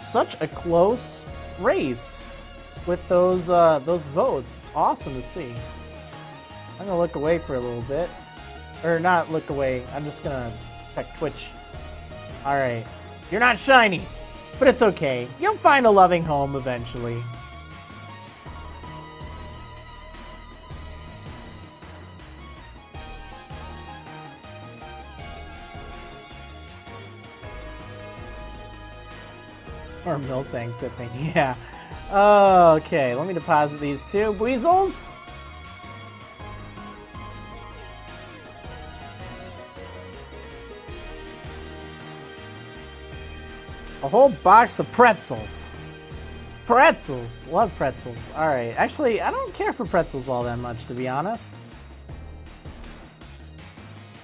such a close race with those votes. It's awesome to see. I'm gonna look away for a little bit, or not look away. I'm just gonna check Twitch. All right, you're not shiny, but it's okay. You'll find a loving home eventually. Or Miltank tipping, yeah. Okay, let me deposit these two Buizels. A whole box of pretzels. Pretzels, love pretzels. All right, actually, I don't care for pretzels all that much, to be honest.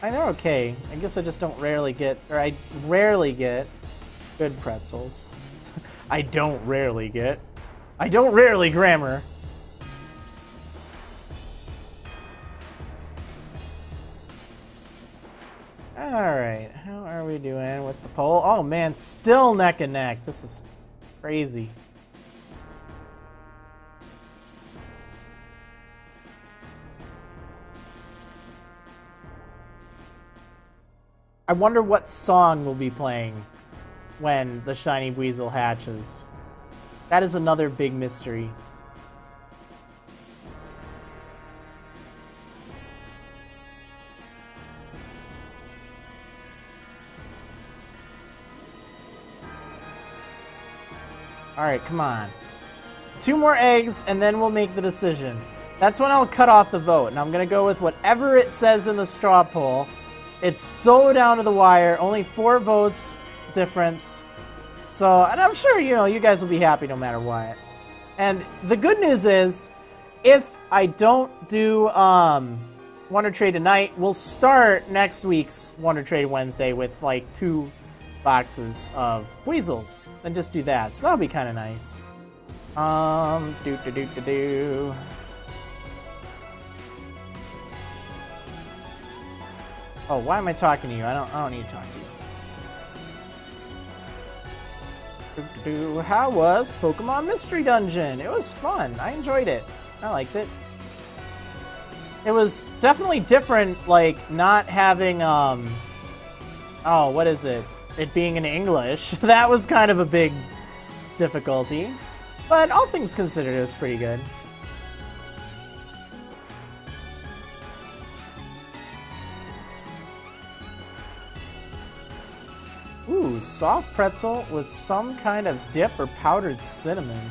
I mean, they're okay. I guess I just don't rarely get, or I rarely get good pretzels. I don't rarely grammar. Alright, how are we doing with the poll? Oh man, still neck and neck. This is crazy. I wonder what song we'll be playing when the shiny Buizel hatches. That is another big mystery. Alright, come on. 2 more eggs and then we'll make the decision. That's when I'll cut off the vote, and I'm gonna go with whatever it says in the straw poll. It's so down to the wire, only 4 votes difference. So, and I'm sure, you know, you guys will be happy no matter what. And the good news is, if I don't do Wonder Trade tonight, we'll start next week's Wonder Trade Wednesday with like 2 boxes of Buizels, and just do that. So that'll be kind of nice. Oh, why am I talking to you? I don't need to talk to you. How was Pokemon Mystery Dungeon? It was fun. I enjoyed it. I liked it. It was definitely different, like, not having, oh, what is it? It being in English. That was kind of a big difficulty. But all things considered, it was pretty good. Ooh, soft pretzel with some kind of dip or powdered cinnamon.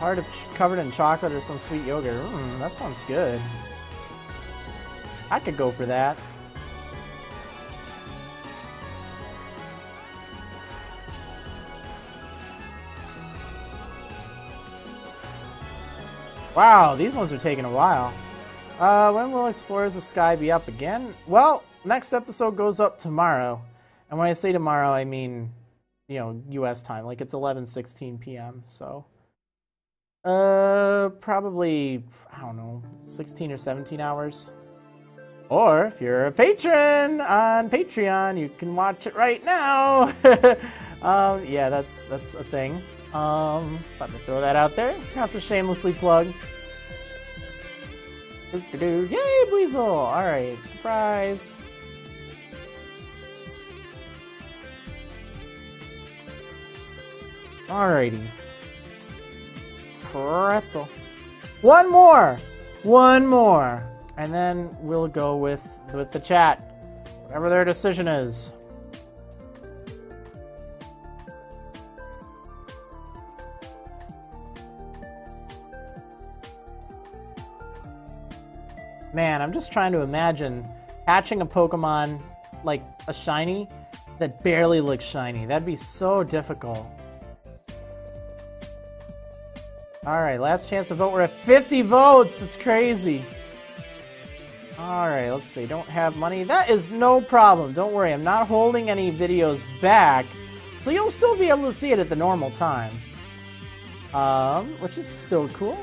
Part of covered in chocolate or some sweet yogurt. Mmm, that sounds good. I could go for that. Wow, these ones are taking a while. When will Explorers of Sky be up again? Well, next episode goes up tomorrow. And when I say tomorrow, I mean, you know, US time. Like, it's 11:16 p.m., so... probably, I don't know, 16 or 17 hours. Or, if you're a patron on Patreon, you can watch it right now! Yeah, that's a thing. Thought to throw that out there. Have to shamelessly plug. Doo-doo-doo. Yay, Buizel! Alright, surprise! Alrighty. Pretzel. One more! And then we'll go with the chat. Whatever their decision is. Man, I'm just trying to imagine hatching a Pokemon, like a shiny, that barely looks shiny. That'd be so difficult. Alright, last chance to vote. We're at 50 votes! It's crazy. Alright, let's see. Don't have money. That is no problem. Don't worry. I'm not holding any videos back. So you'll still be able to see it at the normal time. Which is still cool.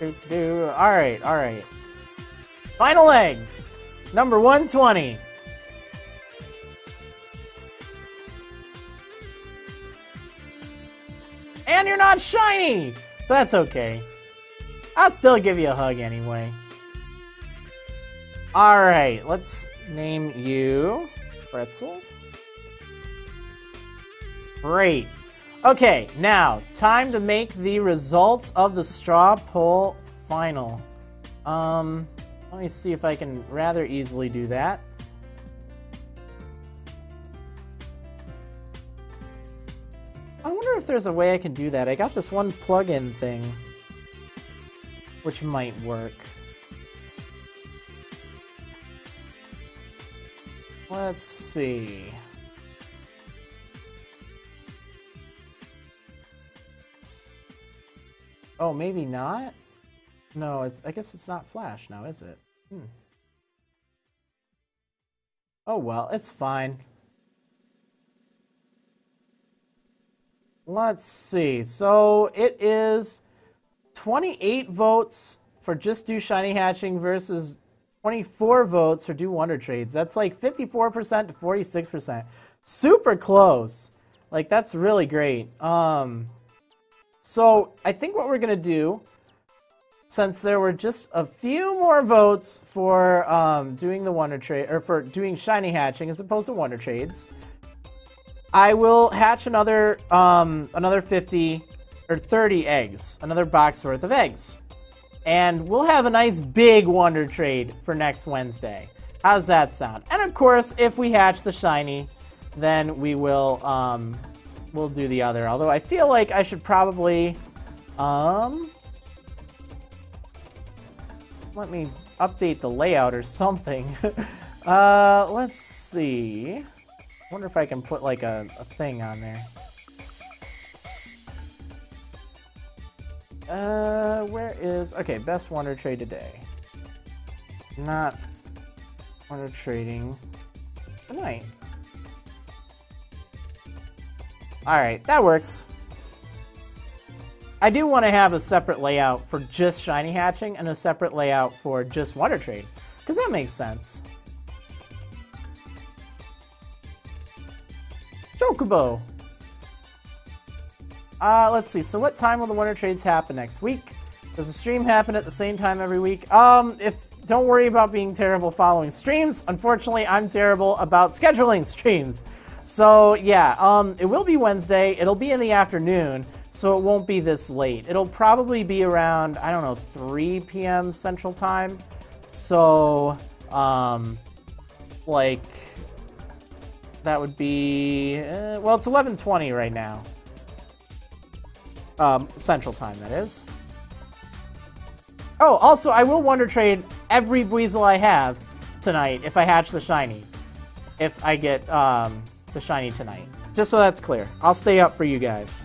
Alright, alright. Final egg! Number 120. And you're not shiny! But that's okay. I'll still give you a hug anyway. Alright, let's name you Pretzel. Great. Okay, now, time to make the results of the straw poll final. Let me see if I can rather easily do that. I wonder if there's a way I can do that. I got this one plug-in thing, which might work. Let's see. Oh, maybe not? No, it's, I guess it's not Flash now, is it? Hmm. Oh well, it's fine. Let's see, so it is 28 votes for just do shiny hatching versus 24 votes for do wonder trades. That's like 54% to 46%. Super close. Like, that's really great. So I think what we're gonna do, since there were just a few more votes for doing the wonder trade, or for doing shiny hatching as opposed to wonder trades, I will hatch another 50 or 30 eggs, another box worth of eggs. And we'll have a nice big Wonder Trade for next Wednesday. How's that sound? And of course, if we hatch the shiny, then we will we'll do the other. Although I feel like I should probably let me update the layout or something. Let's see. I wonder if I can put like a thing on there. Where is... Okay, best Wonder Trade today. Not Wonder Trading tonight. Alright, that works. I do want to have a separate layout for just shiny hatching and a separate layout for just Wonder Trade, because that makes sense. Chocobo. Let's see, so what time will the Wonder Trades happen next week? Does the stream happen at the same time every week? Don't worry about being terrible following streams. Unfortunately, I'm terrible about scheduling streams. So yeah, it will be Wednesday. It'll be in the afternoon, so it won't be this late. It'll probably be around, I don't know, 3 p.m. Central Time. So, like, that would be, well, it's 11:20 right now. Central Time, that is. Oh, also, I will Wonder Trade every Buizel I have tonight if I hatch the Shiny. If I get the Shiny tonight. Just so that's clear. I'll stay up for you guys.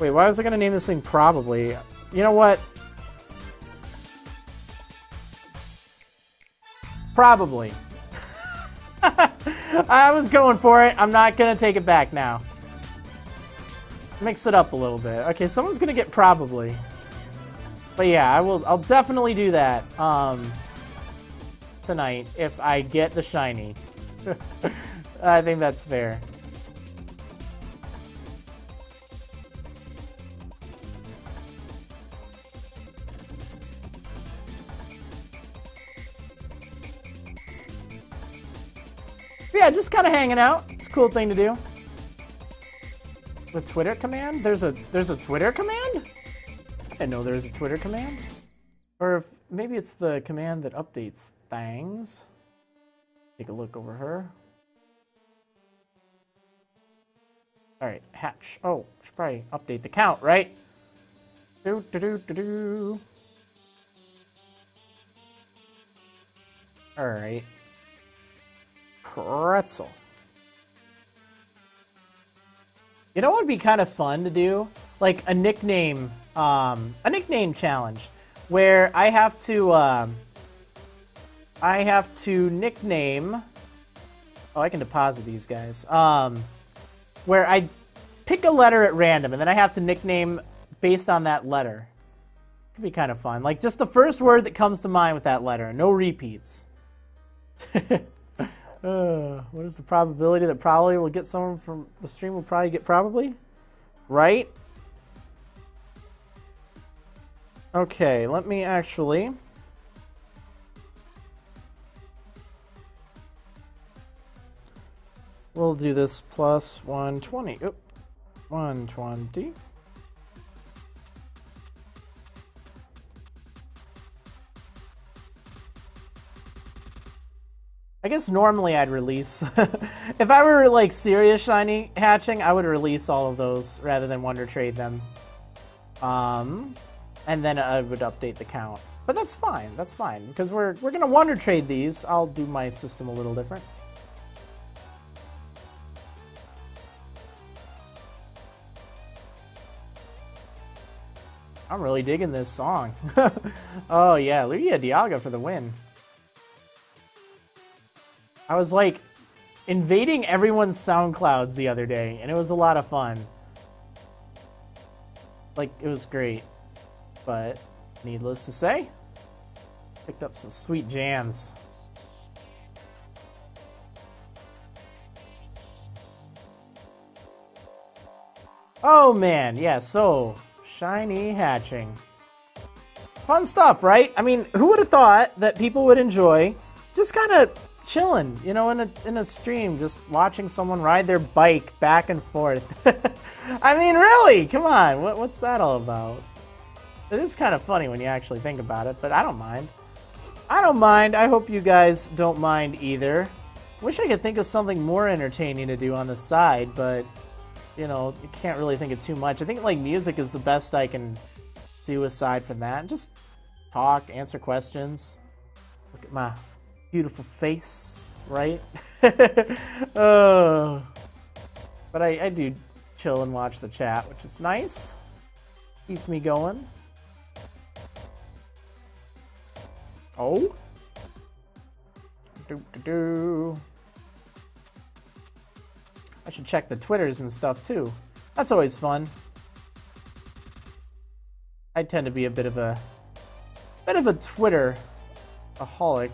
Wait, why was I going to name this thing Probably? You know what? Probably. I was going for it. I'm not going to take it back now. Mix it up a little bit. Okay, someone's going to get Probably. But yeah, I'll definitely do that tonight if I get the Shiny. I think that's fair. But yeah, just kind of hanging out. It's a cool thing to do. The Twitter command? There's a Twitter command? I didn't know there was a Twitter command. Or if, maybe it's the command that updates things. Take a look over her. Alright, hatch. Oh, should probably update the count, right? Alright. Pretzel. You know what would be kind of fun to do? Like a nickname challenge where I have to nickname. Oh, I can deposit these guys. Where I pick a letter at random and then I have to nickname based on that letter. Could be kind of fun. Like just the first word that comes to mind with that letter. No repeats. What is the probability that Probably will get someone from the stream will probably get Probably? Right? Okay, let me actually. We'll do this plus 120. Oop, 120. I guess normally I'd release. If I were like serious Shiny hatching, I would release all of those rather than Wonder Trade them. And then I would update the count. But that's fine. That's fine because we're gonna Wonder Trade these. I'll do my system a little different. I'm really digging this song. Oh yeah, Lugia Dialga for the win. I was like invading everyone's SoundClouds the other day, and it was a lot of fun. Like, it was great. But needless to say, picked up some sweet jams. Oh man, yeah, so Shiny hatching. Fun stuff, right? I mean, who would have thought that people would enjoy just kind of chilling, you know, in a stream, just watching someone ride their bike back and forth. I mean, really, come on, what's that all about? It is kind of funny when you actually think about it, but I don't mind. I don't mind. I hope you guys don't mind either. Wish I could think of something more entertaining to do on the side, but, you know, you can't really think of too much. I think, like, music is the best I can do aside from that. Just talk, answer questions. Look at my beautiful face, right? But I do chill and watch the chat, which is nice. Keeps me going. Oh. I should check the Twitters and stuff too. That's always fun. I tend to be a bit of a Twitter-aholic,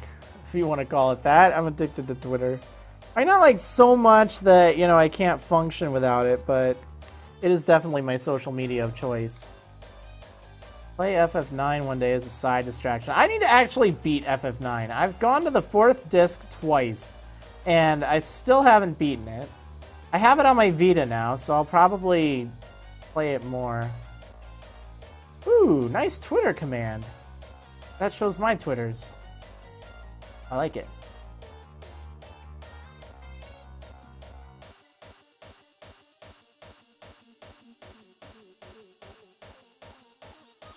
if you want to call it that. I'm addicted to Twitter. I not like so much that, you know, I can't function without it, but it is definitely my social media of choice. Play FF9 one day as a side distraction. I need to actually beat FF9. I've gone to the fourth disc twice, and I still haven't beaten it. I have it on my Vita now, so I'll probably play it more. Ooh, nice Twitter command. That shows my Twitters. I like it.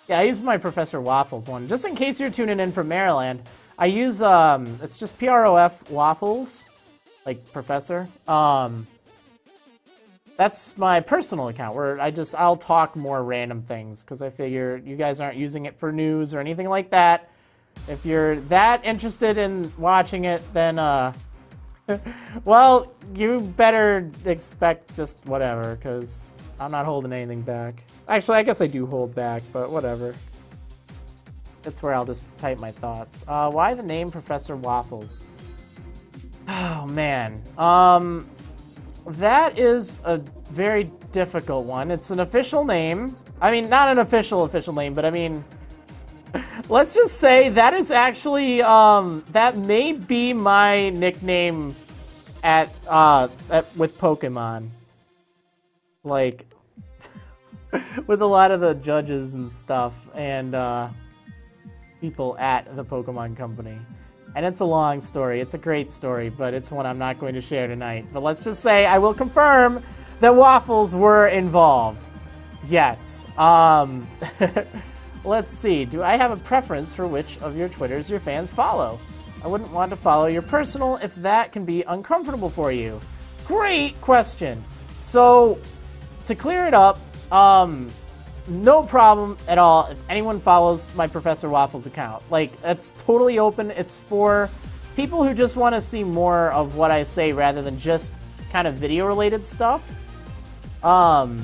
Yeah, I use my Professor Waffles one. Just in case you're tuning in from Maryland, I use, it's just PROF Waffles, like Professor. That's my personal account where I'll talk more random things because I figure you guys aren't using it for news or anything like that. If you're that interested in watching it, then, well, you better expect just whatever because I'm not holding anything back. Actually, I guess I do hold back, but whatever. That's where I'll just type my thoughts. Why the name Professor Waffles? Oh, man. That is a very difficult one. It's an official name. I mean, not an official name, but I mean, let's just say that is actually, that may be my nickname with Pokemon. Like, with a lot of the judges and stuff and people at the Pokemon Company. And it's a long story. It's a great story, but it's one I'm not going to share tonight. But let's just say I will confirm that waffles were involved. Yes. Let's see. Do I have a preference for which of your Twitters your fans follow? I wouldn't want to follow your personal if that can be uncomfortable for you. Great question. So, to clear it up, no problem at all if anyone follows my Professor Waffles account. Like, that's totally open. It's for people who just want to see more of what I say rather than just kind of video-related stuff. The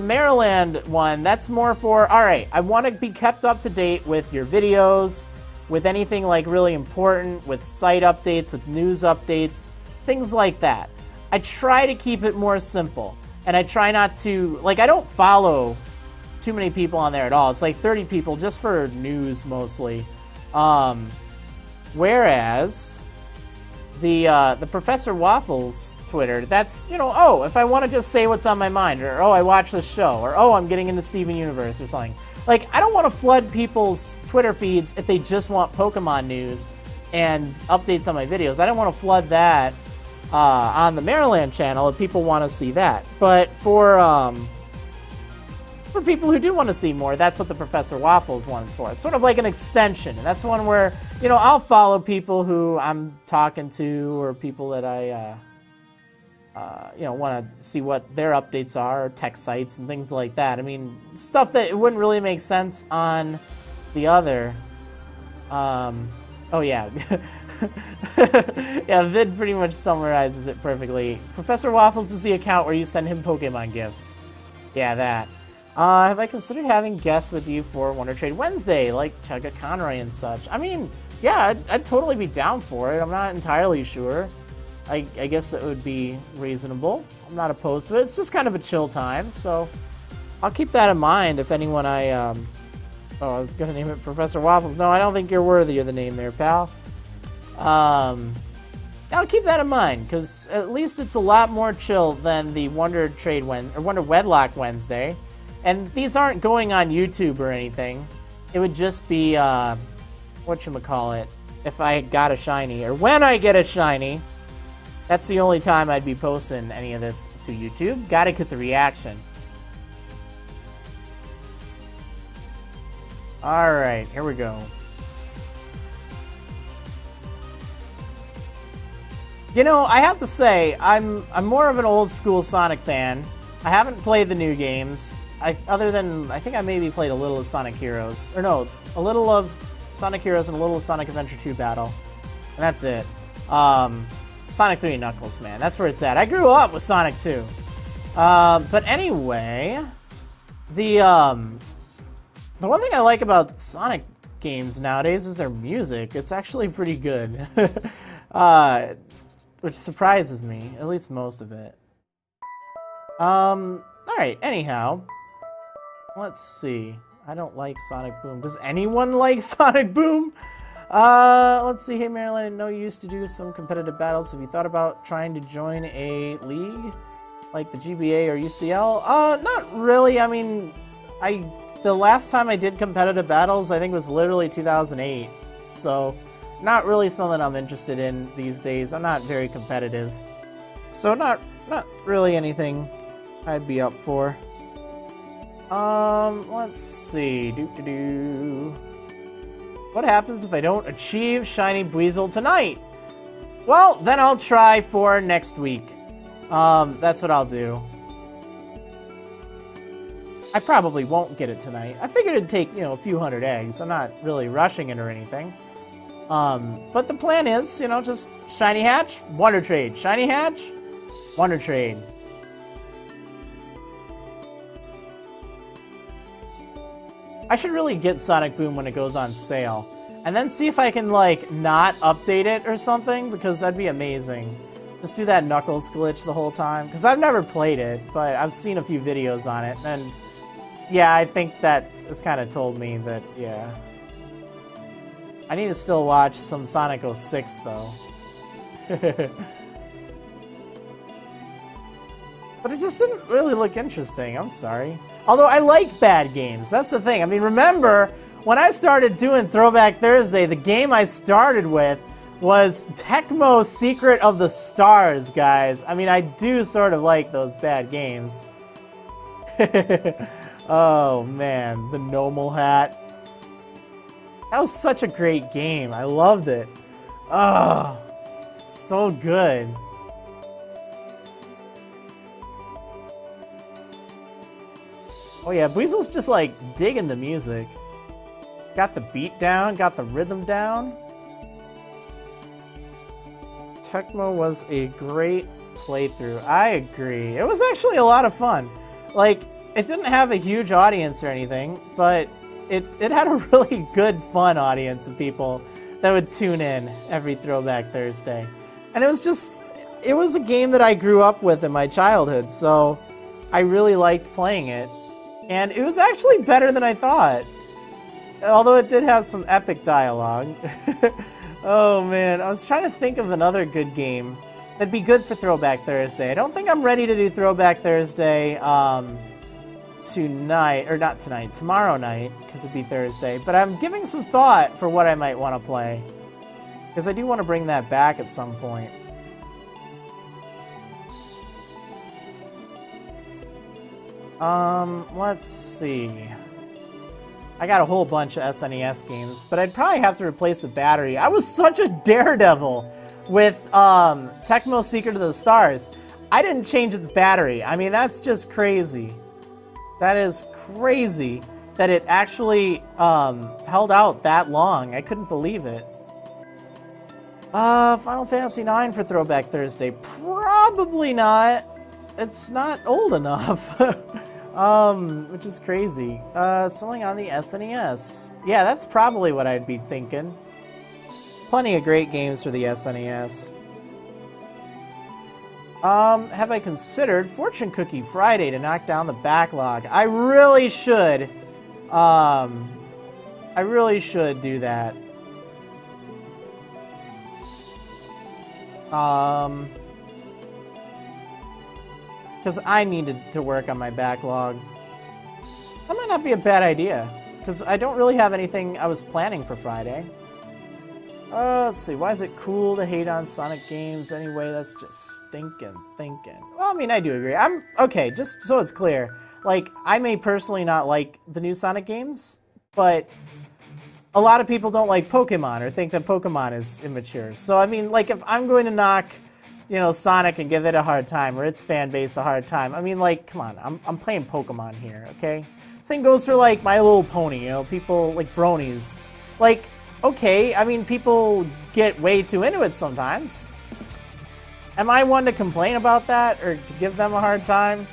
Marriland one, that's more for, all right, I want to be kept up to date with your videos, with anything, like, really important, with site updates, with news updates, things like that. I try to keep it more simple. And I try not to, like, I don't follow too many people on there at all. It's like 30 people just for news mostly. Whereas the Professor Waffles Twitter, that's, you know, oh, if I want to just say what's on my mind, or oh, I watch this show, or oh, I'm getting into Steven Universe or something. Like, I don't want to flood people's Twitter feeds if they just want Pokemon news and updates on my videos. I don't want to flood that on the Marriland channel if people want to see that. But for people who do want to see more, that's what the Professor Waffles one's for. It's sort of like an extension, and that's one where, you know, I'll follow people who I'm talking to or people that I you know, want to see what their updates are, or tech sites and things like that. I mean, stuff that it wouldn't really make sense on the other. Oh yeah. Yeah, Vid pretty much summarizes it perfectly. Professor Waffles is the account where you send him Pokemon gifts. Yeah, that. Have I considered having guests with you for Wonder Trade Wednesday, like Chugga Conroy and such? I mean, yeah, I'd totally be down for it. I'm not entirely sure. I guess it would be reasonable. I'm not opposed to it. It's just kind of a chill time, so I'll keep that in mind if anyone oh, I was going to name it Professor Waffles. No, I don't think you're worthy of the name there, pal. I'll keep that in mind, because at least it's a lot more chill than the Wonder Wedlock Wednesday, and these aren't going on YouTube or anything. It would just be whatchamacallit, if I got a shiny, or when I get a shiny. That's the only time I'd be posting any of this to YouTube. Gotta get the reaction. All right, here we go. You know, I have to say, I'm more of an old-school Sonic fan. I haven't played the new games, other than, I think I maybe played a little of Sonic Heroes. Or no, a little of Sonic Heroes and a little of Sonic Adventure 2 Battle. And that's it. Sonic 3 and Knuckles, man, that's where it's at. I grew up with Sonic 2. But anyway, the one thing I like about Sonic games nowadays is their music. It's actually pretty good. Which surprises me, at least most of it. All right, anyhow. Let's see. I don't like Sonic Boom. Does anyone like Sonic Boom? Let's see. Hey, Marriland, no use to do some competitive battles. Have you thought about trying to join a league like the GBA or UCL? Not really. I mean, the last time I did competitive battles, I think was literally 2008. So, not really something I'm interested in these days. I'm not very competitive. So, not really anything I'd be up for. Let's see. What happens if I don't achieve Shiny Buizel tonight? Well, then I'll try for next week. That's what I'll do. I probably won't get it tonight. I figured it'd take, you know, a few hundred eggs. I'm not really rushing it or anything. But the plan is, you know, just Shiny Hatch, Wonder Trade. Shiny Hatch, Wonder Trade. I should really get Sonic Boom when it goes on sale. And then see if I can, like, not update it or something, because that'd be amazing. Just do that Knuckles glitch the whole time. Because I've never played it, but I've seen a few videos on it. And, yeah, I think that has kind of told me that, yeah. I need to still watch some Sonic 06, though. But it just didn't really look interesting, I'm sorry. Although I like bad games, that's the thing. I mean, remember, when I started doing Throwback Thursday, the game I started with was Tecmo Secret of the Stars, guys. I mean, I do sort of like those bad games. Oh, man, the Gnomal hat. That was such a great game, I loved it. Oh, so good. Oh yeah, Buizel's just like digging the music. Got the beat down, got the rhythm down. Tecmo was a great playthrough. I agree. It was actually a lot of fun. Like, it didn't have a huge audience or anything, but it had a really good, fun audience of people that would tune in every Throwback Thursday. And it was just, it was a game that I grew up with in my childhood, so I really liked playing it. And it was actually better than I thought. Although it did have some epic dialogue. Oh man, I was trying to think of another good game that'd be good for Throwback Thursday. I don't think I'm ready to do Throwback Thursday tonight, or not tonight, tomorrow night, because it'd be Thursday. But I'm giving some thought for what I might want to play. Because I do want to bring that back at some point. Let's see. I got a whole bunch of SNES games, but I'd probably have to replace the battery. I was such a daredevil with, Tecmo Secret of the Stars. I didn't change its battery. I mean, that's just crazy. That is crazy that it actually, held out that long. I couldn't believe it. Final Fantasy IX for Throwback Thursday. Probably not. It's not old enough, which is crazy. Selling on the SNES. Yeah, that's probably what I'd be thinking. Plenty of great games for the SNES. Have I considered Fortune Cookie Friday to knock down the backlog? I really should. I really should do that. Because I needed to work on my backlog. That might not be a bad idea, because I don't really have anything I was planning for Friday. Let's see, why is it cool to hate on Sonic games anyway? That's just thinking. Well, I mean, I do agree. Okay, just so it's clear. Like, I may personally not like the new Sonic games, but a lot of people don't like Pokemon or think that Pokemon is immature. So, I mean, like, if I'm going to knock, you know, Sonic and give it a hard time, or its fan base a hard time. I mean, like, come on, I'm playing Pokemon here, okay? Same goes for, like, My Little Pony, you know, people, like, bronies. Like, okay, I mean, people get way too into it sometimes. Am I one to complain about that, or to give them a hard time?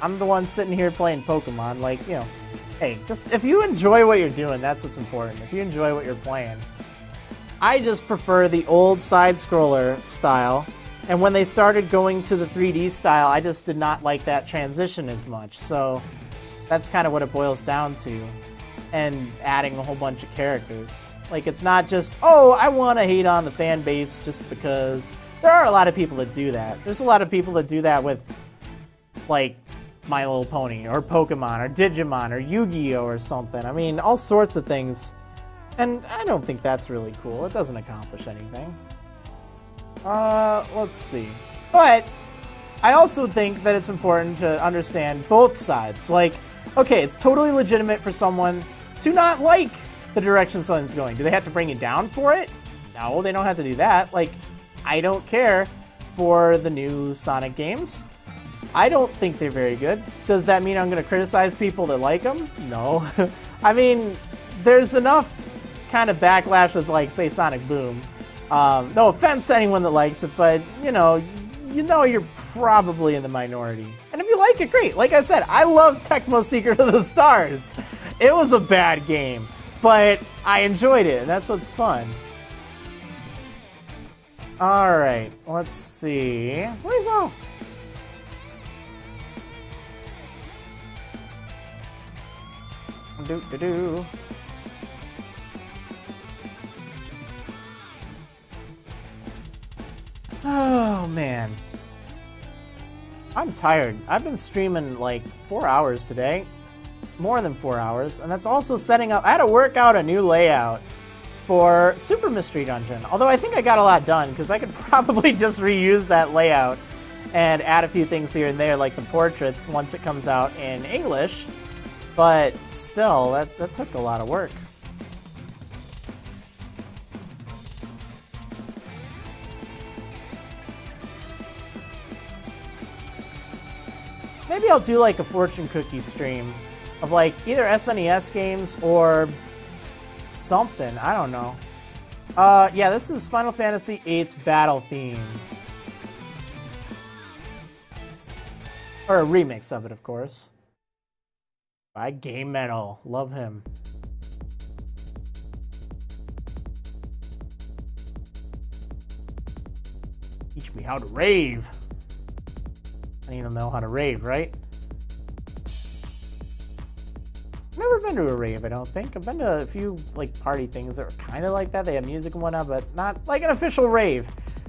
I'm the one sitting here playing Pokemon, like, you know, hey, just, if you enjoy what you're doing, that's what's important. If you enjoy what you're playing. I just prefer the old side-scroller style. And when they started going to the 3D style, I just did not like that transition as much. So That's kind of what it boils down to. And adding a whole bunch of characters. Like, it's not just, oh, I want to hate on the fan base just because. There are a lot of people that do that. There's a lot of people that do that with, like, My Little Pony, or Pokemon, or Digimon, or Yu-Gi-Oh, or something. I mean, all sorts of things. And I don't think that's really cool. It doesn't accomplish anything. Let's see. But I also think that it's important to understand both sides. Like, okay, it's totally legitimate for someone to not like the direction something's going. Do they have to bring it down for it? No, they don't have to do that. Like, I don't care for the new Sonic games. I don't think they're very good. Does that mean I'm going to criticize people that like them? No. I mean, there's enough kind of backlash with, like, say, Sonic Boom. No offense to anyone that likes it, but, you know you're probably in the minority. And if you like it, great. Like I said, I love Tecmo Secret of the Stars. It was a bad game, but I enjoyed it, and that's what's fun. Alright, let's see. Where's all? Do-do-do. Oh, man. I'm tired. I've been streaming like 4 hours today. More than 4 hours. And that's also setting up. I had to work out a new layout for Super Mystery Dungeon. Although I think I got a lot done, because I could probably just reuse that layout and add a few things here and there, like the portraits, once it comes out in English. But still, that took a lot of work. Maybe I'll do like a fortune cookie stream of like either SNES games or something. I don't know. Yeah, this is Final Fantasy VIII's battle theme. Or a remix of it, of course. By Game Metal. Love him. Teach me how to rave. I need to know how to rave, right? I've never been to a rave, I don't think. I've been to a few like party things that were kind of like that. They have music and whatnot, but not like an official rave.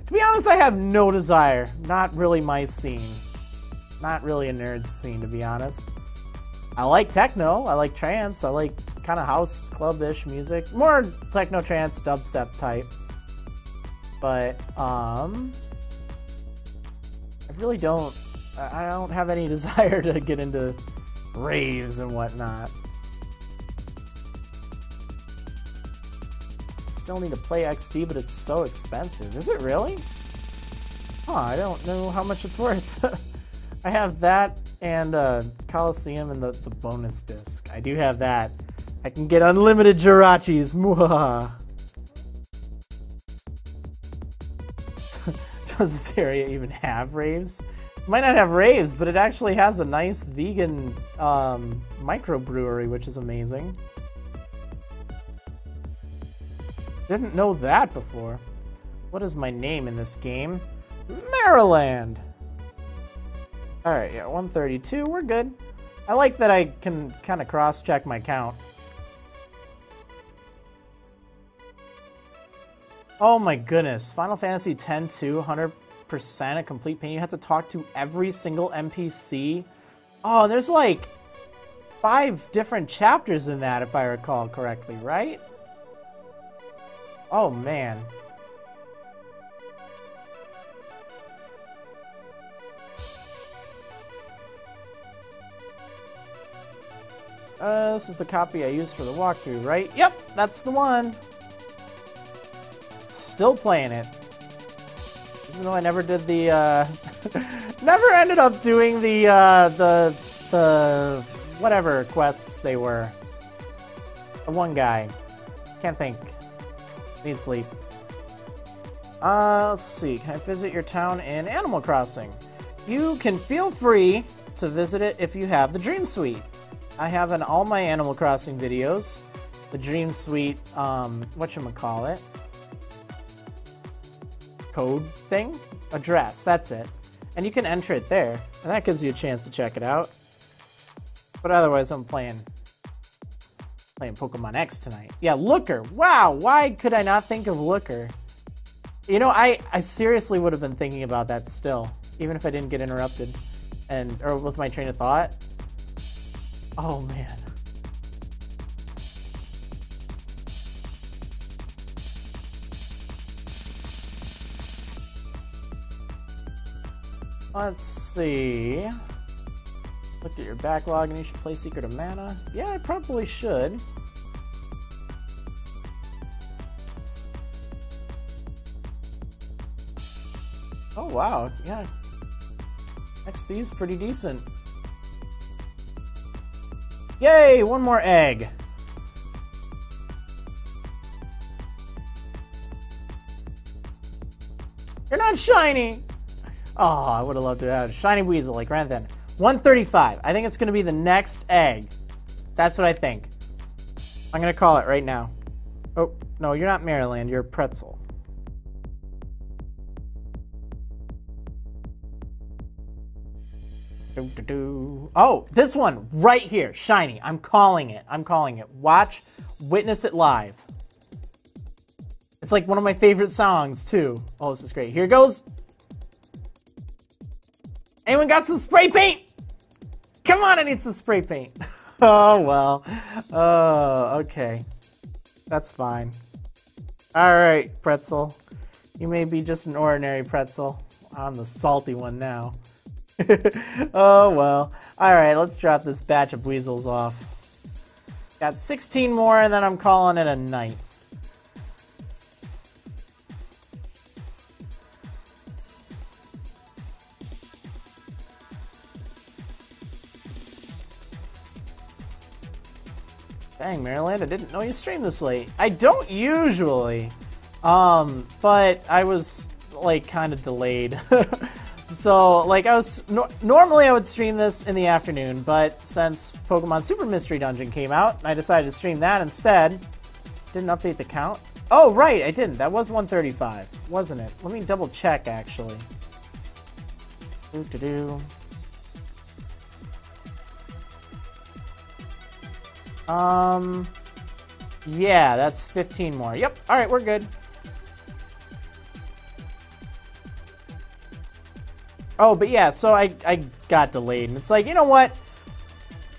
To be honest, I have no desire. Not really my scene. Not really a nerd scene, to be honest. I like techno, I like trance, I like kind of house club-ish music. More techno, trance, dubstep type. But, I really don't. I don't have any desire to get into raves and whatnot. Still need to play XD, but it's so expensive. Is it really? Huh, I don't know how much it's worth. I have that and Coliseum and the bonus disc. I do have that. I can get unlimited Jirachis. Mwahaha. Does this area even have raves? Might not have raves, but it actually has a nice vegan microbrewery, which is amazing. Didn't know that before. What is my name in this game? Marriland! Alright, yeah, 132, we're good. I like that I can kind of cross-check my count. Oh my goodness, Final Fantasy X 2, 100% a complete pain. You have to talk to every single NPC. Oh, there's like 5 different chapters in that, if I recall correctly, right? Oh man. This is the copy I used for the walkthrough, right? Yep, that's the one. Still playing it, even though I never did the never ended up doing the whatever quests they were. The one guy, can't think, need sleep. Let's see, can I visit your town in Animal Crossing? You can feel free to visit it if you have the Dream Suite. I have in all my Animal Crossing videos the Dream Suite whatchamacallit code thing? Address, that's it. And you can enter it there, and that gives you a chance to check it out. But otherwise, I'm playing Pokemon X tonight. Yeah, Looker. Wow, why could I not think of Looker? You know, I seriously would have been thinking about that still, even if I didn't get interrupted or with my train of thought. Oh, man. Let's see. Look at your backlog and you should play Secret of Mana. Yeah, I probably should. Oh wow, yeah. XD is pretty decent. Yay, one more egg. You're not shiny! Oh, I would have loved to have a shiny Buizel like Ranthan. 135. I think it's going to be the next egg. That's what I think. I'm going to call it right now. Oh, no, you're not Marriland. You're Pretzel. Oh, this one right here. Shiny. I'm calling it. I'm calling it. Watch. Witness it live. It's like one of my favorite songs, too. Oh, this is great. Here goes. Anyone got some spray paint? Come on, I need some spray paint. Oh, well. Oh, okay. That's fine. All right, Pretzel. You may be just an ordinary pretzel. I'm the salty one now. Oh, well. All right, let's drop this batch of Buizels off. Got 16 more, and then I'm calling it a night. Dang, Marriland, I didn't know you streamed this late. I don't usually, but I was, like, kind of delayed. So, like, I was... normally I would stream this in the afternoon, but since Pokemon Super Mystery Dungeon came out, I decided to stream that instead. Didn't update the count. Oh, right, I didn't. That was 135, wasn't it? Let me double-check, actually. Doo-doo-doo. Yeah, that's 15 more. Yep, all right, we're good. Oh, but yeah, so I got delayed, and it's like, you know what?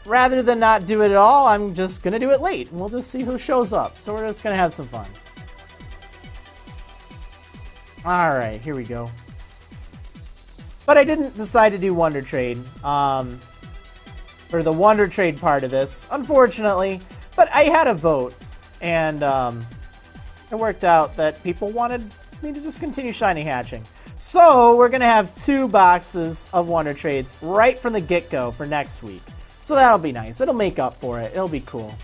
Rather than not do it at all, I'm just gonna do it late, and we'll just see who shows up. So we're just gonna have some fun. All right, here we go. But I didn't decide to do Wonder Trade. Or the Wonder Trade part of this, unfortunately. But I had a vote, and it worked out that people wanted me to just continue shiny hatching. So we're going to have 2 boxes of Wonder Trades right from the get-go for next week. So that'll be nice. It'll make up for it. It'll be cool.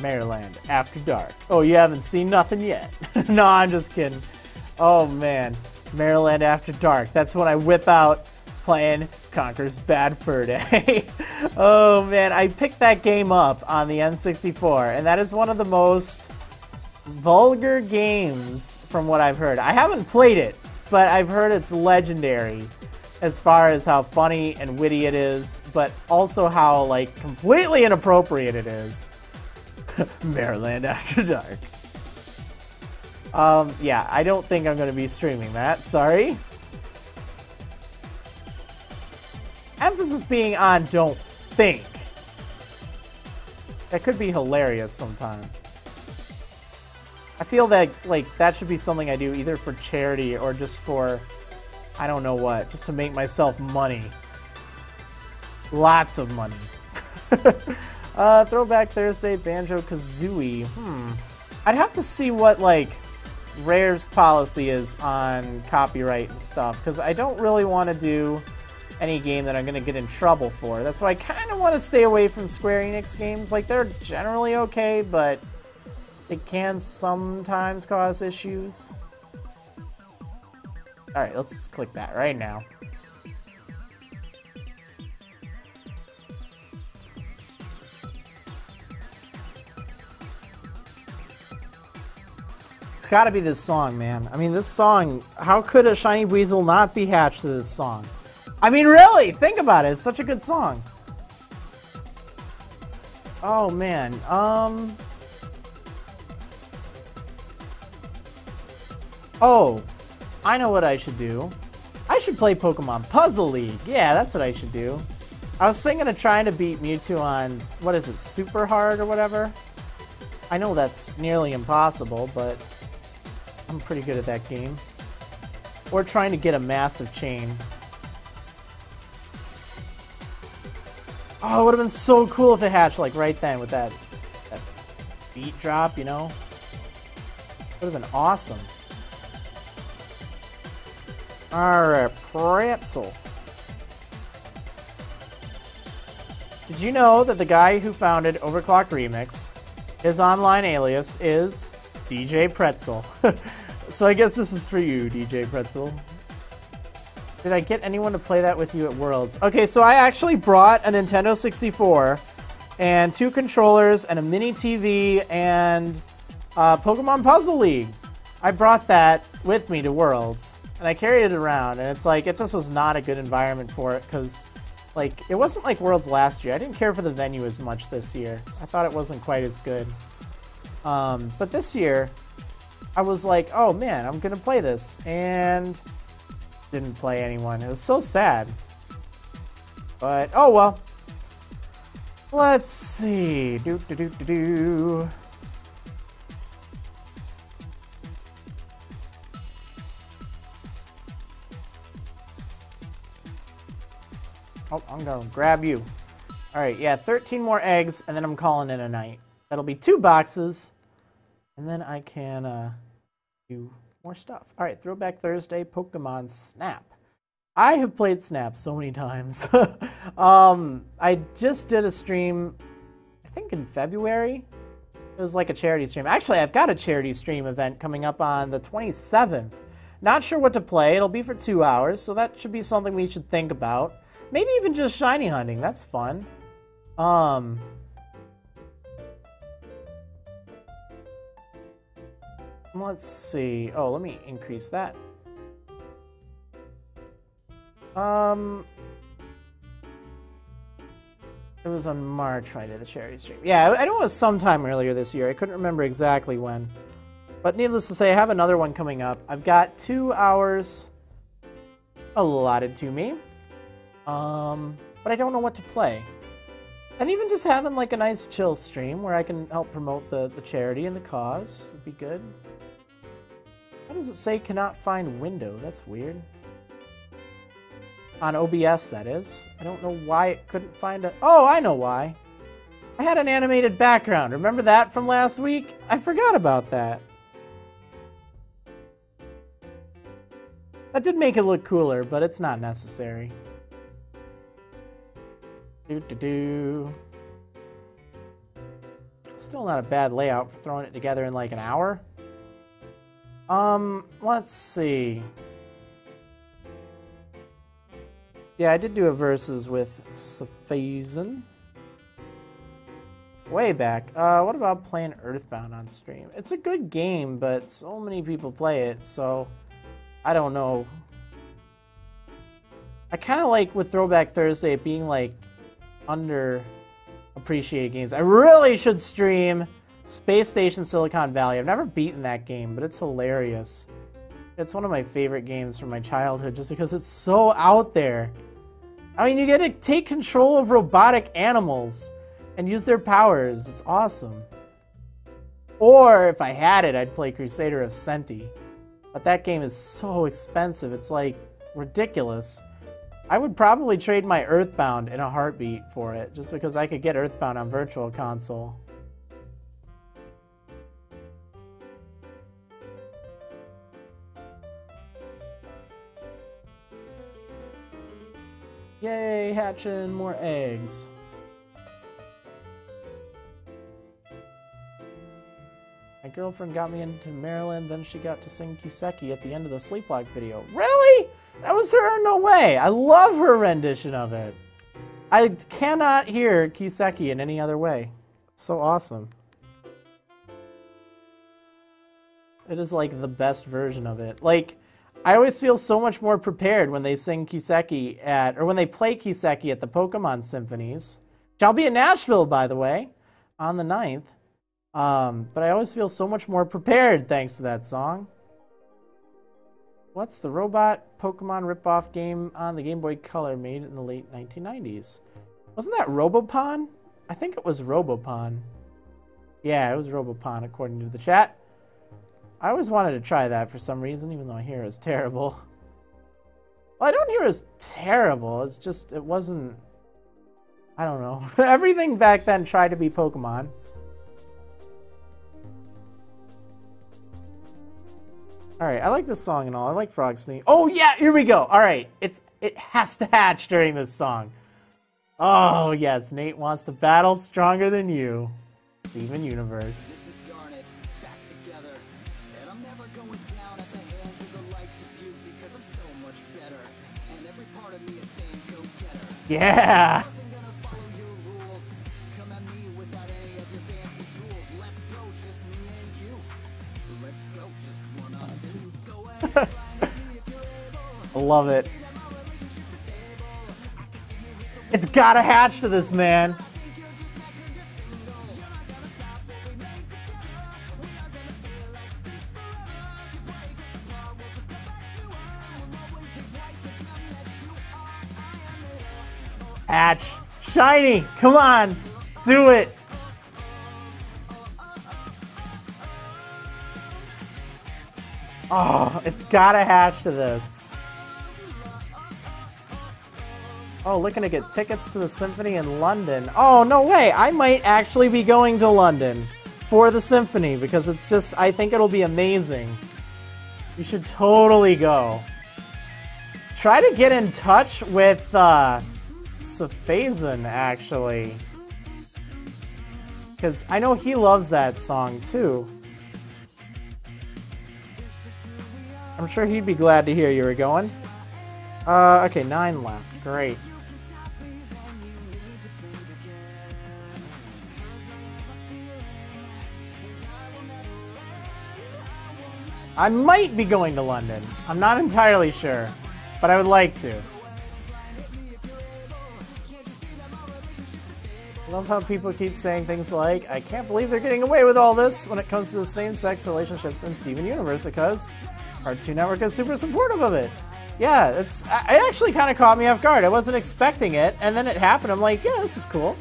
Marriland, After Dark. Oh, you haven't seen nothing yet. No, I'm just kidding. Oh, man. Marriland, After Dark. That's when I whip out... playing Conker's Bad Fur Day. Oh man, I picked that game up on the N64, and that is one of the most vulgar games from what I've heard. I haven't played it, but I've heard it's legendary as far as how funny and witty it is, but also how, like, completely inappropriate it is. Marriland After Dark. Yeah, I don't think I'm going to be streaming that, sorry. Emphasis being on don't think. That could be hilarious sometime. I feel that, like, that should be something I do either for charity or just for, I don't know what, just to make myself money. Lots of money. Throwback Thursday, Banjo-Kazooie. I'd have to see what, like, Rare's policy is on copyright and stuff, because I don't really want to do... any game that I'm going to get in trouble for. That's why I kind of want to stay away from Square Enix games. Like, they're generally okay, but it can sometimes cause issues. Alright, let's click that right now. It's gotta be this song, man. I mean, this song, how could a shiny Buizel not be hatched to this song? I mean, really, think about it. It's such a good song. Oh man, oh, I know what I should do. I should play Pokemon Puzzle League. Yeah, that's what I should do. I was thinking of trying to beat Mewtwo on, what is it, Super Hard or whatever? I know that's nearly impossible, but I'm pretty good at that game. Or trying to get a massive chain. Oh, it would have been so cool if it hatched like right then with that beat drop, you know? Would have been awesome. Alright, Pretzel. Did you know that the guy who founded Overclock Remix, his online alias is DJ Pretzel? So I guess this is for you, DJ Pretzel. Did I get anyone to play that with you at Worlds? Okay, so I actually brought a Nintendo 64 and 2 controllers and a mini TV and Pokemon Puzzle League. I brought that with me to Worlds and I carried it around, and it's like, it just was not a good environment for it because, like, it wasn't like Worlds last year. I didn't care for the venue as much this year. I thought it wasn't quite as good. But this year, I was like, oh man, I'm gonna play this, and didn't play anyone. It was so sad. But, oh well. Let's see. Do-do-do-do-do. Oh, I'm gonna grab you. Alright, yeah, 13 more eggs, and then I'm calling it a night. That'll be 2 boxes, and then I can do more stuff. Alright, Throwback Thursday, Pokemon Snap. I have played Snap so many times. I just did a stream, I think in February. It was like a charity stream. Actually, I've got a charity stream event coming up on the 27th. Not sure what to play. It'll be for 2 hours, so that should be something we should think about. Maybe even just shiny hunting. That's fun. Let's see. Oh, let me increase that. It was on March when I did the charity stream. Yeah, I know it was sometime earlier this year. I couldn't remember exactly when. But needless to say, I have another one coming up. I've got 2 hours allotted to me. But I don't know what to play. And even just having like a nice chill stream where I can help promote the charity and the cause would be good. Why does it say cannot find window? That's weird. On OBS, that is. I don't know why it couldn't find a... Oh, I know why. I had an animated background. Remember that from last week? I forgot about that. That did make it look cooler, but it's not necessary. Do-do-do. Still not a bad layout for throwing it together in like an hour. Let's see. Yeah, I did do a versus with Saphazin. Way back. What about playing Earthbound on stream? It's a good game, but so many people play it, so I don't know. I kind of like with Throwback Thursday it being like underappreciated games. I really should stream Space Station Silicon Valley. I've never beaten that game, but it's hilarious. It's one of my favorite games from my childhood just because it's so out there. I mean, you get to take control of robotic animals and use their powers. It's awesome. Or if I had it, I'd play Crusader of Senti. But that game is so expensive. It's like ridiculous. I would probably trade my Earthbound in a heartbeat for it, just because I could get Earthbound on Virtual Console. Yay, hatching more eggs. My girlfriend got me into Marriland, then she got to sing Kiseki at the end of the Sleepwalk video. Really? That was her? No way! I love her rendition of it. I cannot hear Kiseki in any other way. It's so awesome. It is like the best version of it. Like, I always feel so much more prepared when they sing Kiseki at, or when they play Kiseki at the Pokemon Symphonies. Which I'll be in Nashville, by the way. on the 9th. But I always feel so much more prepared thanks to that song. What's the robot Pokemon ripoff game on the Game Boy Color made in the late 1990s? Wasn't that Robopon? I think it was Robopon. Yeah, it was Robopon, according to the chat. I always wanted to try that for some reason, even though I hear it was terrible. Well, I don't hear it was terrible. It's just, it wasn't... I don't know. Everything back then tried to be Pokemon. Alright, I like this song and all. I like Frog Sneak. Oh yeah, here we go. Alright, it has to hatch during this song. Oh yes, Nate wants to battle stronger than you. Steven Universe. This is Garnet, back together. And I'm never going down at the hands of the likes of you because I'm so much better. And every part of me is saying go getter. Yeah. I love it. It's gotta hatch to this, man. Hatch. Shiny. Come on. Do it. Oh, it's gotta hatch to this. Oh, looking to get tickets to the symphony in London. Oh, no way! I might actually be going to London for the symphony because it's just, I think it'll be amazing. You should totally go. Try to get in touch with Safazen, actually. Because I know he loves that song, too. I'm sure he'd be glad to hear you were going. Okay, 9 left. Great. I might be going to London. I'm not entirely sure, but I would like to. I love how people keep saying things like, I can't believe they're getting away with all this when it comes to the same-sex relationships in Steven Universe because Cartoon Network is super supportive of it. Yeah, it actually kind of caught me off guard. I wasn't expecting it, and then it happened. I'm like, yeah, this is cool.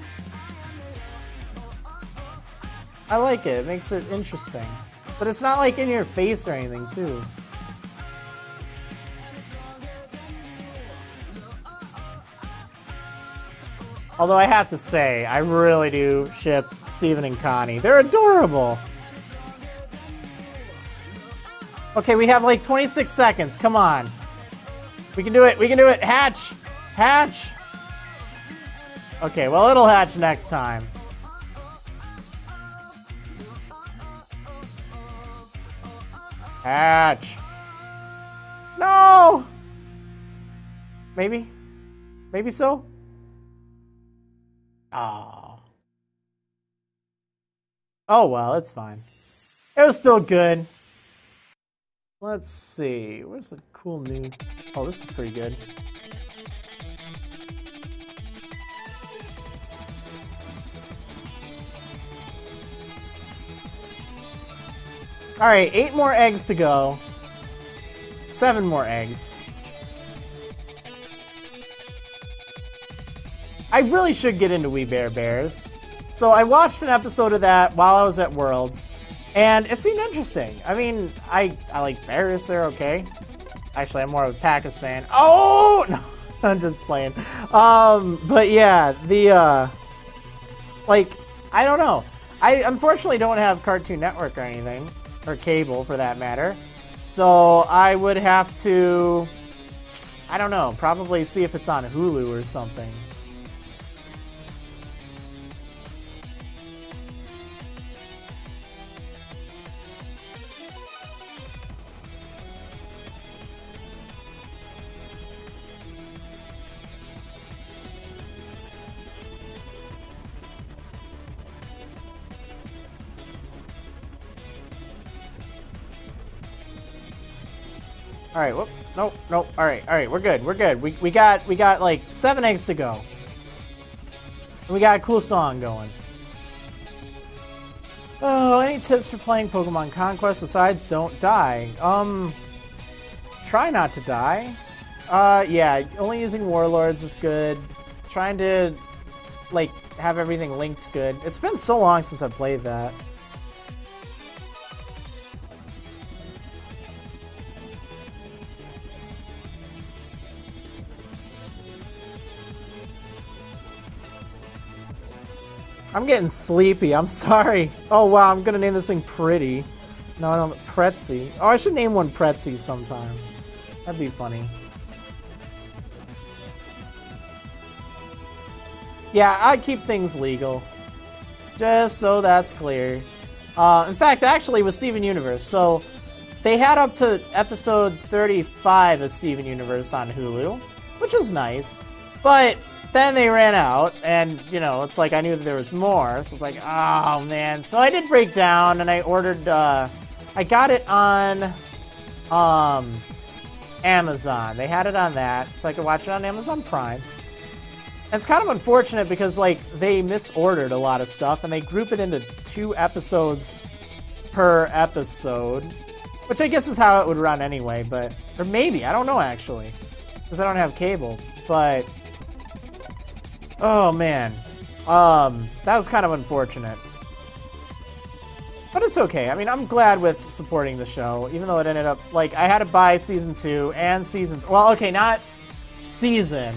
I like it. It makes it interesting. But it's not like in your face or anything, too. Although I have to say, I really do ship Steven and Connie. They're adorable. Okay, we have like 26 seconds. Come on. We can do it. We can do it. Hatch. Hatch. Okay, well, it'll hatch next time. Hatch. No! Maybe? Maybe so? Oh. Oh, well, it's fine. It was still good. Let's see, where's the cool new... Oh, this is pretty good. Alright, 8 more eggs to go. 7 more eggs. I really should get into We Bear Bears. So I watched an episode of that while I was at Worlds. And it seemed interesting. I mean, I like bears, they're okay. Actually, I'm more of a Packers fan. Oh! No, I'm just playing. But yeah, the, like, I don't know. I unfortunately don't have Cartoon Network or anything, or cable for that matter. So I would have to, I don't know, probably see if it's on Hulu or something. All right, whoop, nope, nope, all right, we're good, we're good. We got like 7 eggs to go. And we got a cool song going. Oh, any tips for playing Pokemon Conquest besides don't die? Try not to die. Yeah, only using Warlords is good. Trying to, like, have everything linked good. It's been so long since I've played that. I'm getting sleepy, I'm sorry. Oh wow, I'm gonna name this thing Pretty. No, I don't, Pretzy. Oh, I should name one Pretzy sometime. That'd be funny. Yeah, I keep things legal. Just so that's clear. In fact, actually with Steven Universe, so they had up to episode 35 of Steven Universe on Hulu, which was nice, but then they ran out, and, you know, it's like I knew that there was more, so it's like, oh, man. So I did break down, and I ordered, I got it on Amazon. They had it on that, so I could watch it on Amazon Prime. And it's kind of unfortunate because, like, they misordered a lot of stuff, and they group it into 2 episodes per episode, which I guess is how it would run anyway, but, or maybe, I don't know, actually, because I don't have cable, but... Oh, man. That was kind of unfortunate. But it's okay. I mean, I'm glad with supporting the show, even though it ended up... Like, I had to buy Season 2 and Season... Well, okay, not Season,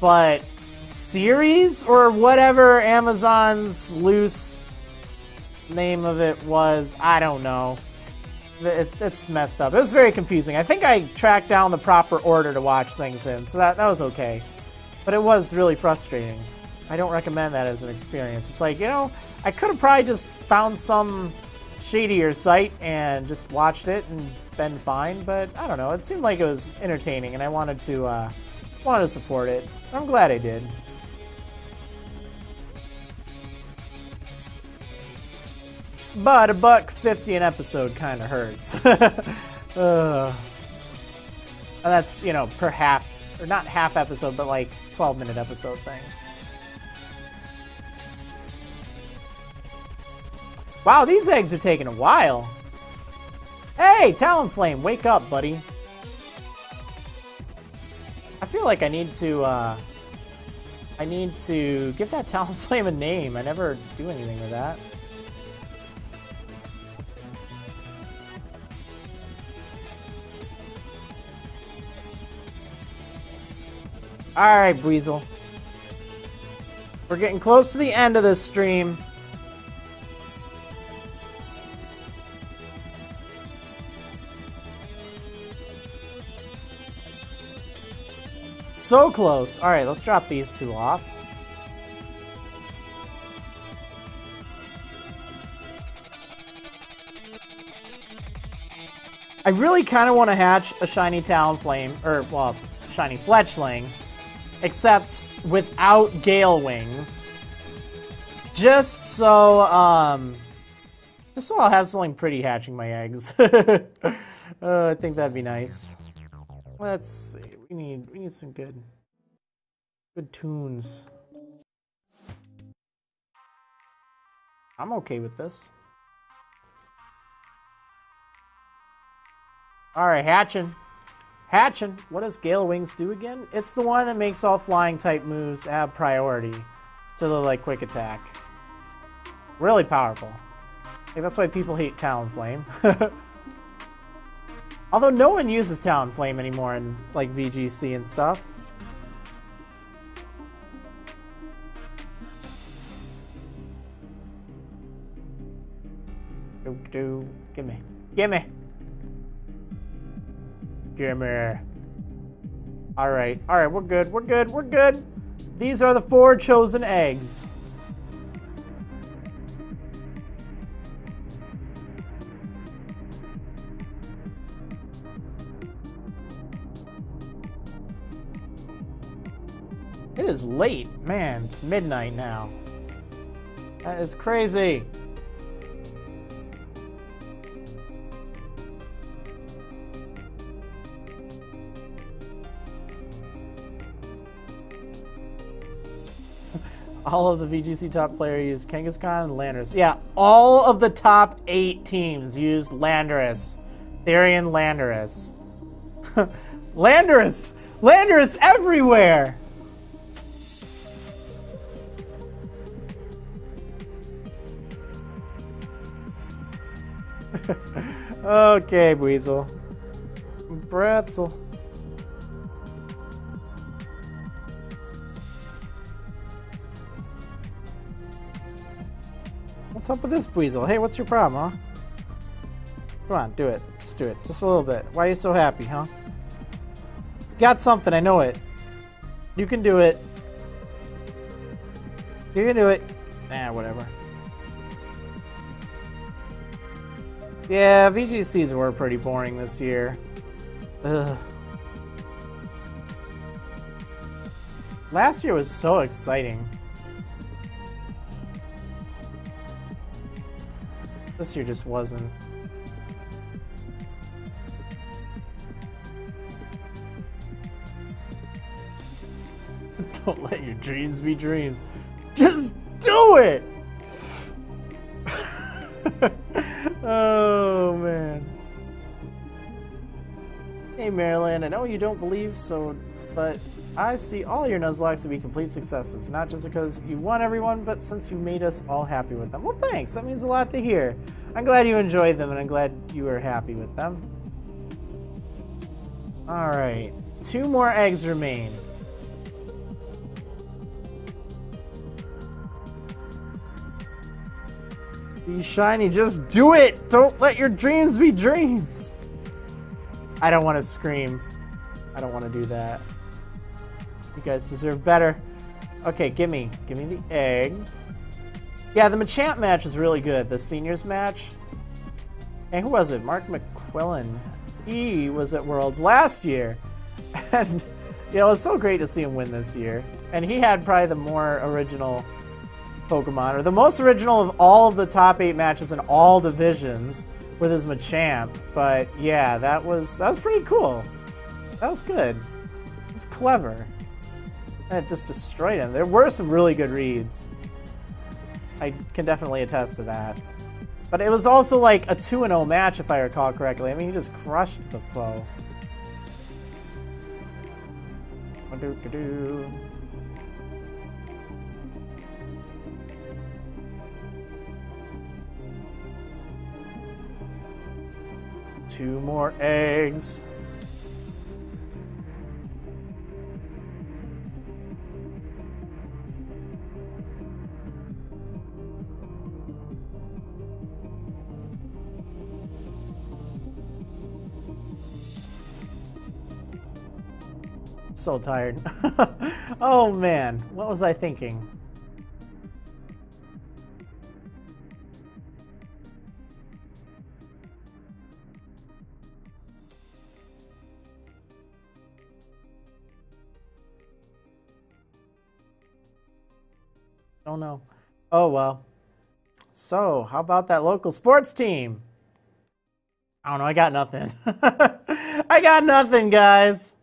but Series or whatever Amazon's loose name of it was. I don't know. It's messed up. It was very confusing. I think I tracked down the proper order to watch things in, so that was okay. But it was really frustrating. I don't recommend that as an experience. It's like, you know, I could have probably just found some shadier site and just watched it and been fine, but I don't know. It seemed like it was entertaining, and I wanted to support it. I'm glad I did. But $1.50 an episode kind of hurts. And that's, you know, per half, or not half episode, but like 12-minute episode thing. Wow, these eggs are taking a while. Hey, Talonflame, wake up, buddy. I feel like I need to give that Talonflame a name. I never do anything with that. Alright, Buizel. We're getting close to the end of this stream. So close. Alright, let's drop these two off. I really kind of want to hatch a shiny Talonflame, or, well, shiny Fletchling. Except without Gale Wings. Just so I'll have something pretty hatching my eggs. I think that'd be nice. Let's see. We need some good tunes. I'm okay with this. All right, hatching. Hatchin', what does Gale Wings do again? It's the one that makes all flying-type moves have priority to the, like, quick attack. Really powerful. Like, that's why people hate Talonflame. Although no one uses Talonflame anymore in, like, VGC and stuff. Do, gimme. Gimme! Gimme. All right, we're good. These are the 4 chosen eggs. It is late, man, it's midnight now. That is crazy. All of the VGC top player used Kangaskhan and Landorus. Yeah, all of the top 8 teams used Landorus. Therian Landorus. Landorus! Landorus everywhere! Okay, Buizel. Bretzel. What's up with this Buizel? Hey, what's your problem, huh? Come on, do it. Just do it. Just a little bit. Why are you so happy, huh? You got something, I know it. You can do it. You can do it. Nah, whatever. Yeah, VGCs were pretty boring this year. Ugh. Last year was so exciting. This year just wasn't. Don't let your dreams be dreams. Just do it! Oh, man. Hey, Marriland, I know you don't believe so, but I see all your Nuzlocks to be complete successes, not just because you won everyone, but since you made us all happy with them. Well, thanks. That means a lot to hear. I'm glad you enjoyed them, and I'm glad you were happy with them. All right. 2 more eggs remain. Be shiny, just do it! Don't let your dreams be dreams! I don't want to scream. I don't want to do that. You guys deserve better. Okay, gimme. Gimme the egg. Yeah, the Machamp match is really good. The seniors match. And who was it? Mark McQuillan. He was at Worlds last year. And, you know, it was so great to see him win this year. And he had probably the more original Pokemon, or the most original of all of the top 8 matches in all divisions with his Machamp. But yeah, that was pretty cool. That was good. It was clever. And it just destroyed him. There were some really good reads. I can definitely attest to that. But it was also like a 2-0 match, if I recall correctly. I mean, he just crushed the foe. Two more eggs. So tired. Oh man, what was I thinking? Don't know. Oh, well. So, how about that local sports team? I don't know. I got nothing. I got nothing, guys.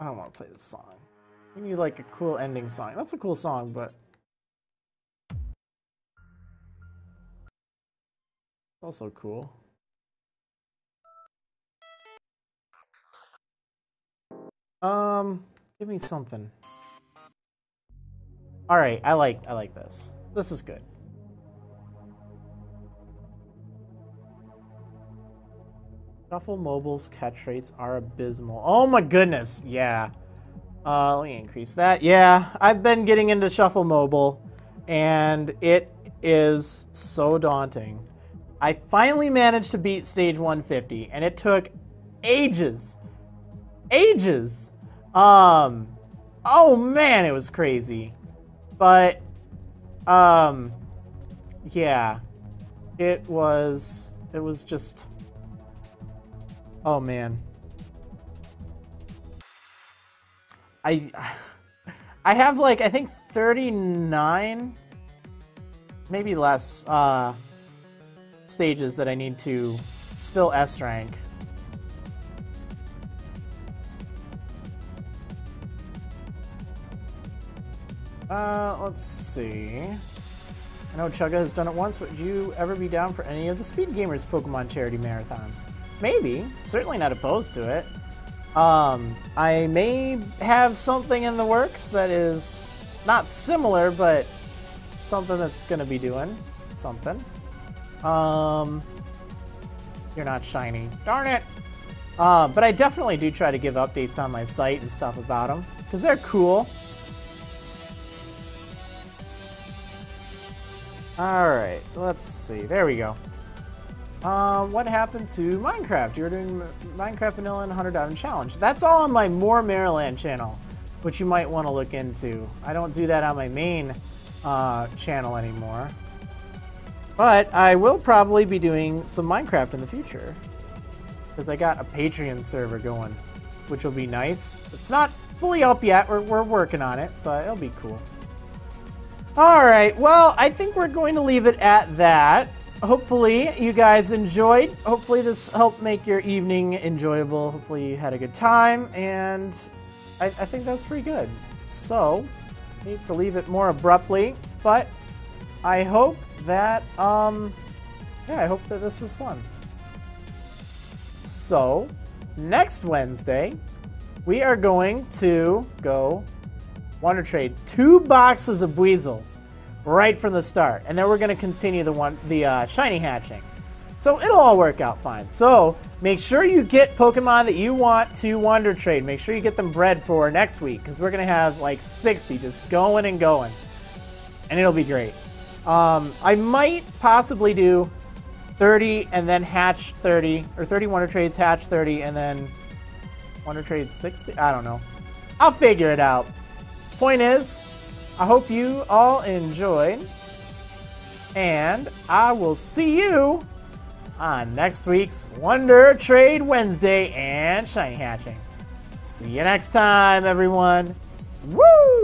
I don't want to play this song. We need, like, a cool ending song. That's a cool song, but... it's also cool. Give me something. All right, I like this. This is good. Shuffle Mobile's catch rates are abysmal. Oh my goodness, yeah. Let me increase that. Yeah, I've been getting into Shuffle Mobile, and it is so daunting. I finally managed to beat stage 150, and it took ages. Ages. Oh man, it was crazy. But, yeah, it was just, oh man. I have like, I think 39, maybe less, stages that I need to still S rank. Let's see. I know Chugga has done it once, but would you ever be down for any of the Speed Gamers Pokemon charity marathons? Maybe. Certainly not opposed to it. I may have something in the works that is not similar, but something that's going to be doing something. You're not shiny. Darn it! But I definitely do try to give updates on my site and stuff about them, because they're cool. Alright, let's see. There we go. What happened to Minecraft? You were doing Minecraft Vanilla and 100 Diamond Challenge. That's all on my More Marriland channel, which you might want to look into. I don't do that on my main channel anymore. But I will probably be doing some Minecraft in the future, because I got a Patreon server going, which will be nice. It's not fully up yet. We're working on it, but it'll be cool. All right, well, I think we're going to leave it at that. Hopefully you guys enjoyed. Hopefully this helped make your evening enjoyable. Hopefully you had a good time, and I think that's pretty good. So, I need to leave it more abruptly, but I hope that, yeah, I hope that this was fun. So, next Wednesday, we are going to go Wonder Trade 2 boxes of Buizels right from the start, and then we're going to continue the shiny hatching. So it'll all work out fine. So make sure you get Pokemon that you want to Wonder Trade. Make sure you get them bred for next week, because we're going to have like 60 just going and going, and it'll be great. I might possibly do 30 and then hatch 30, or 30 Wonder Trades, hatch 30, and then Wonder Trade 60. I don't know. I'll figure it out. Point is, I hope you all enjoyed, and I will see you on next week's Wonder Trade Wednesday and shiny hatching. See you next time, everyone. Woo!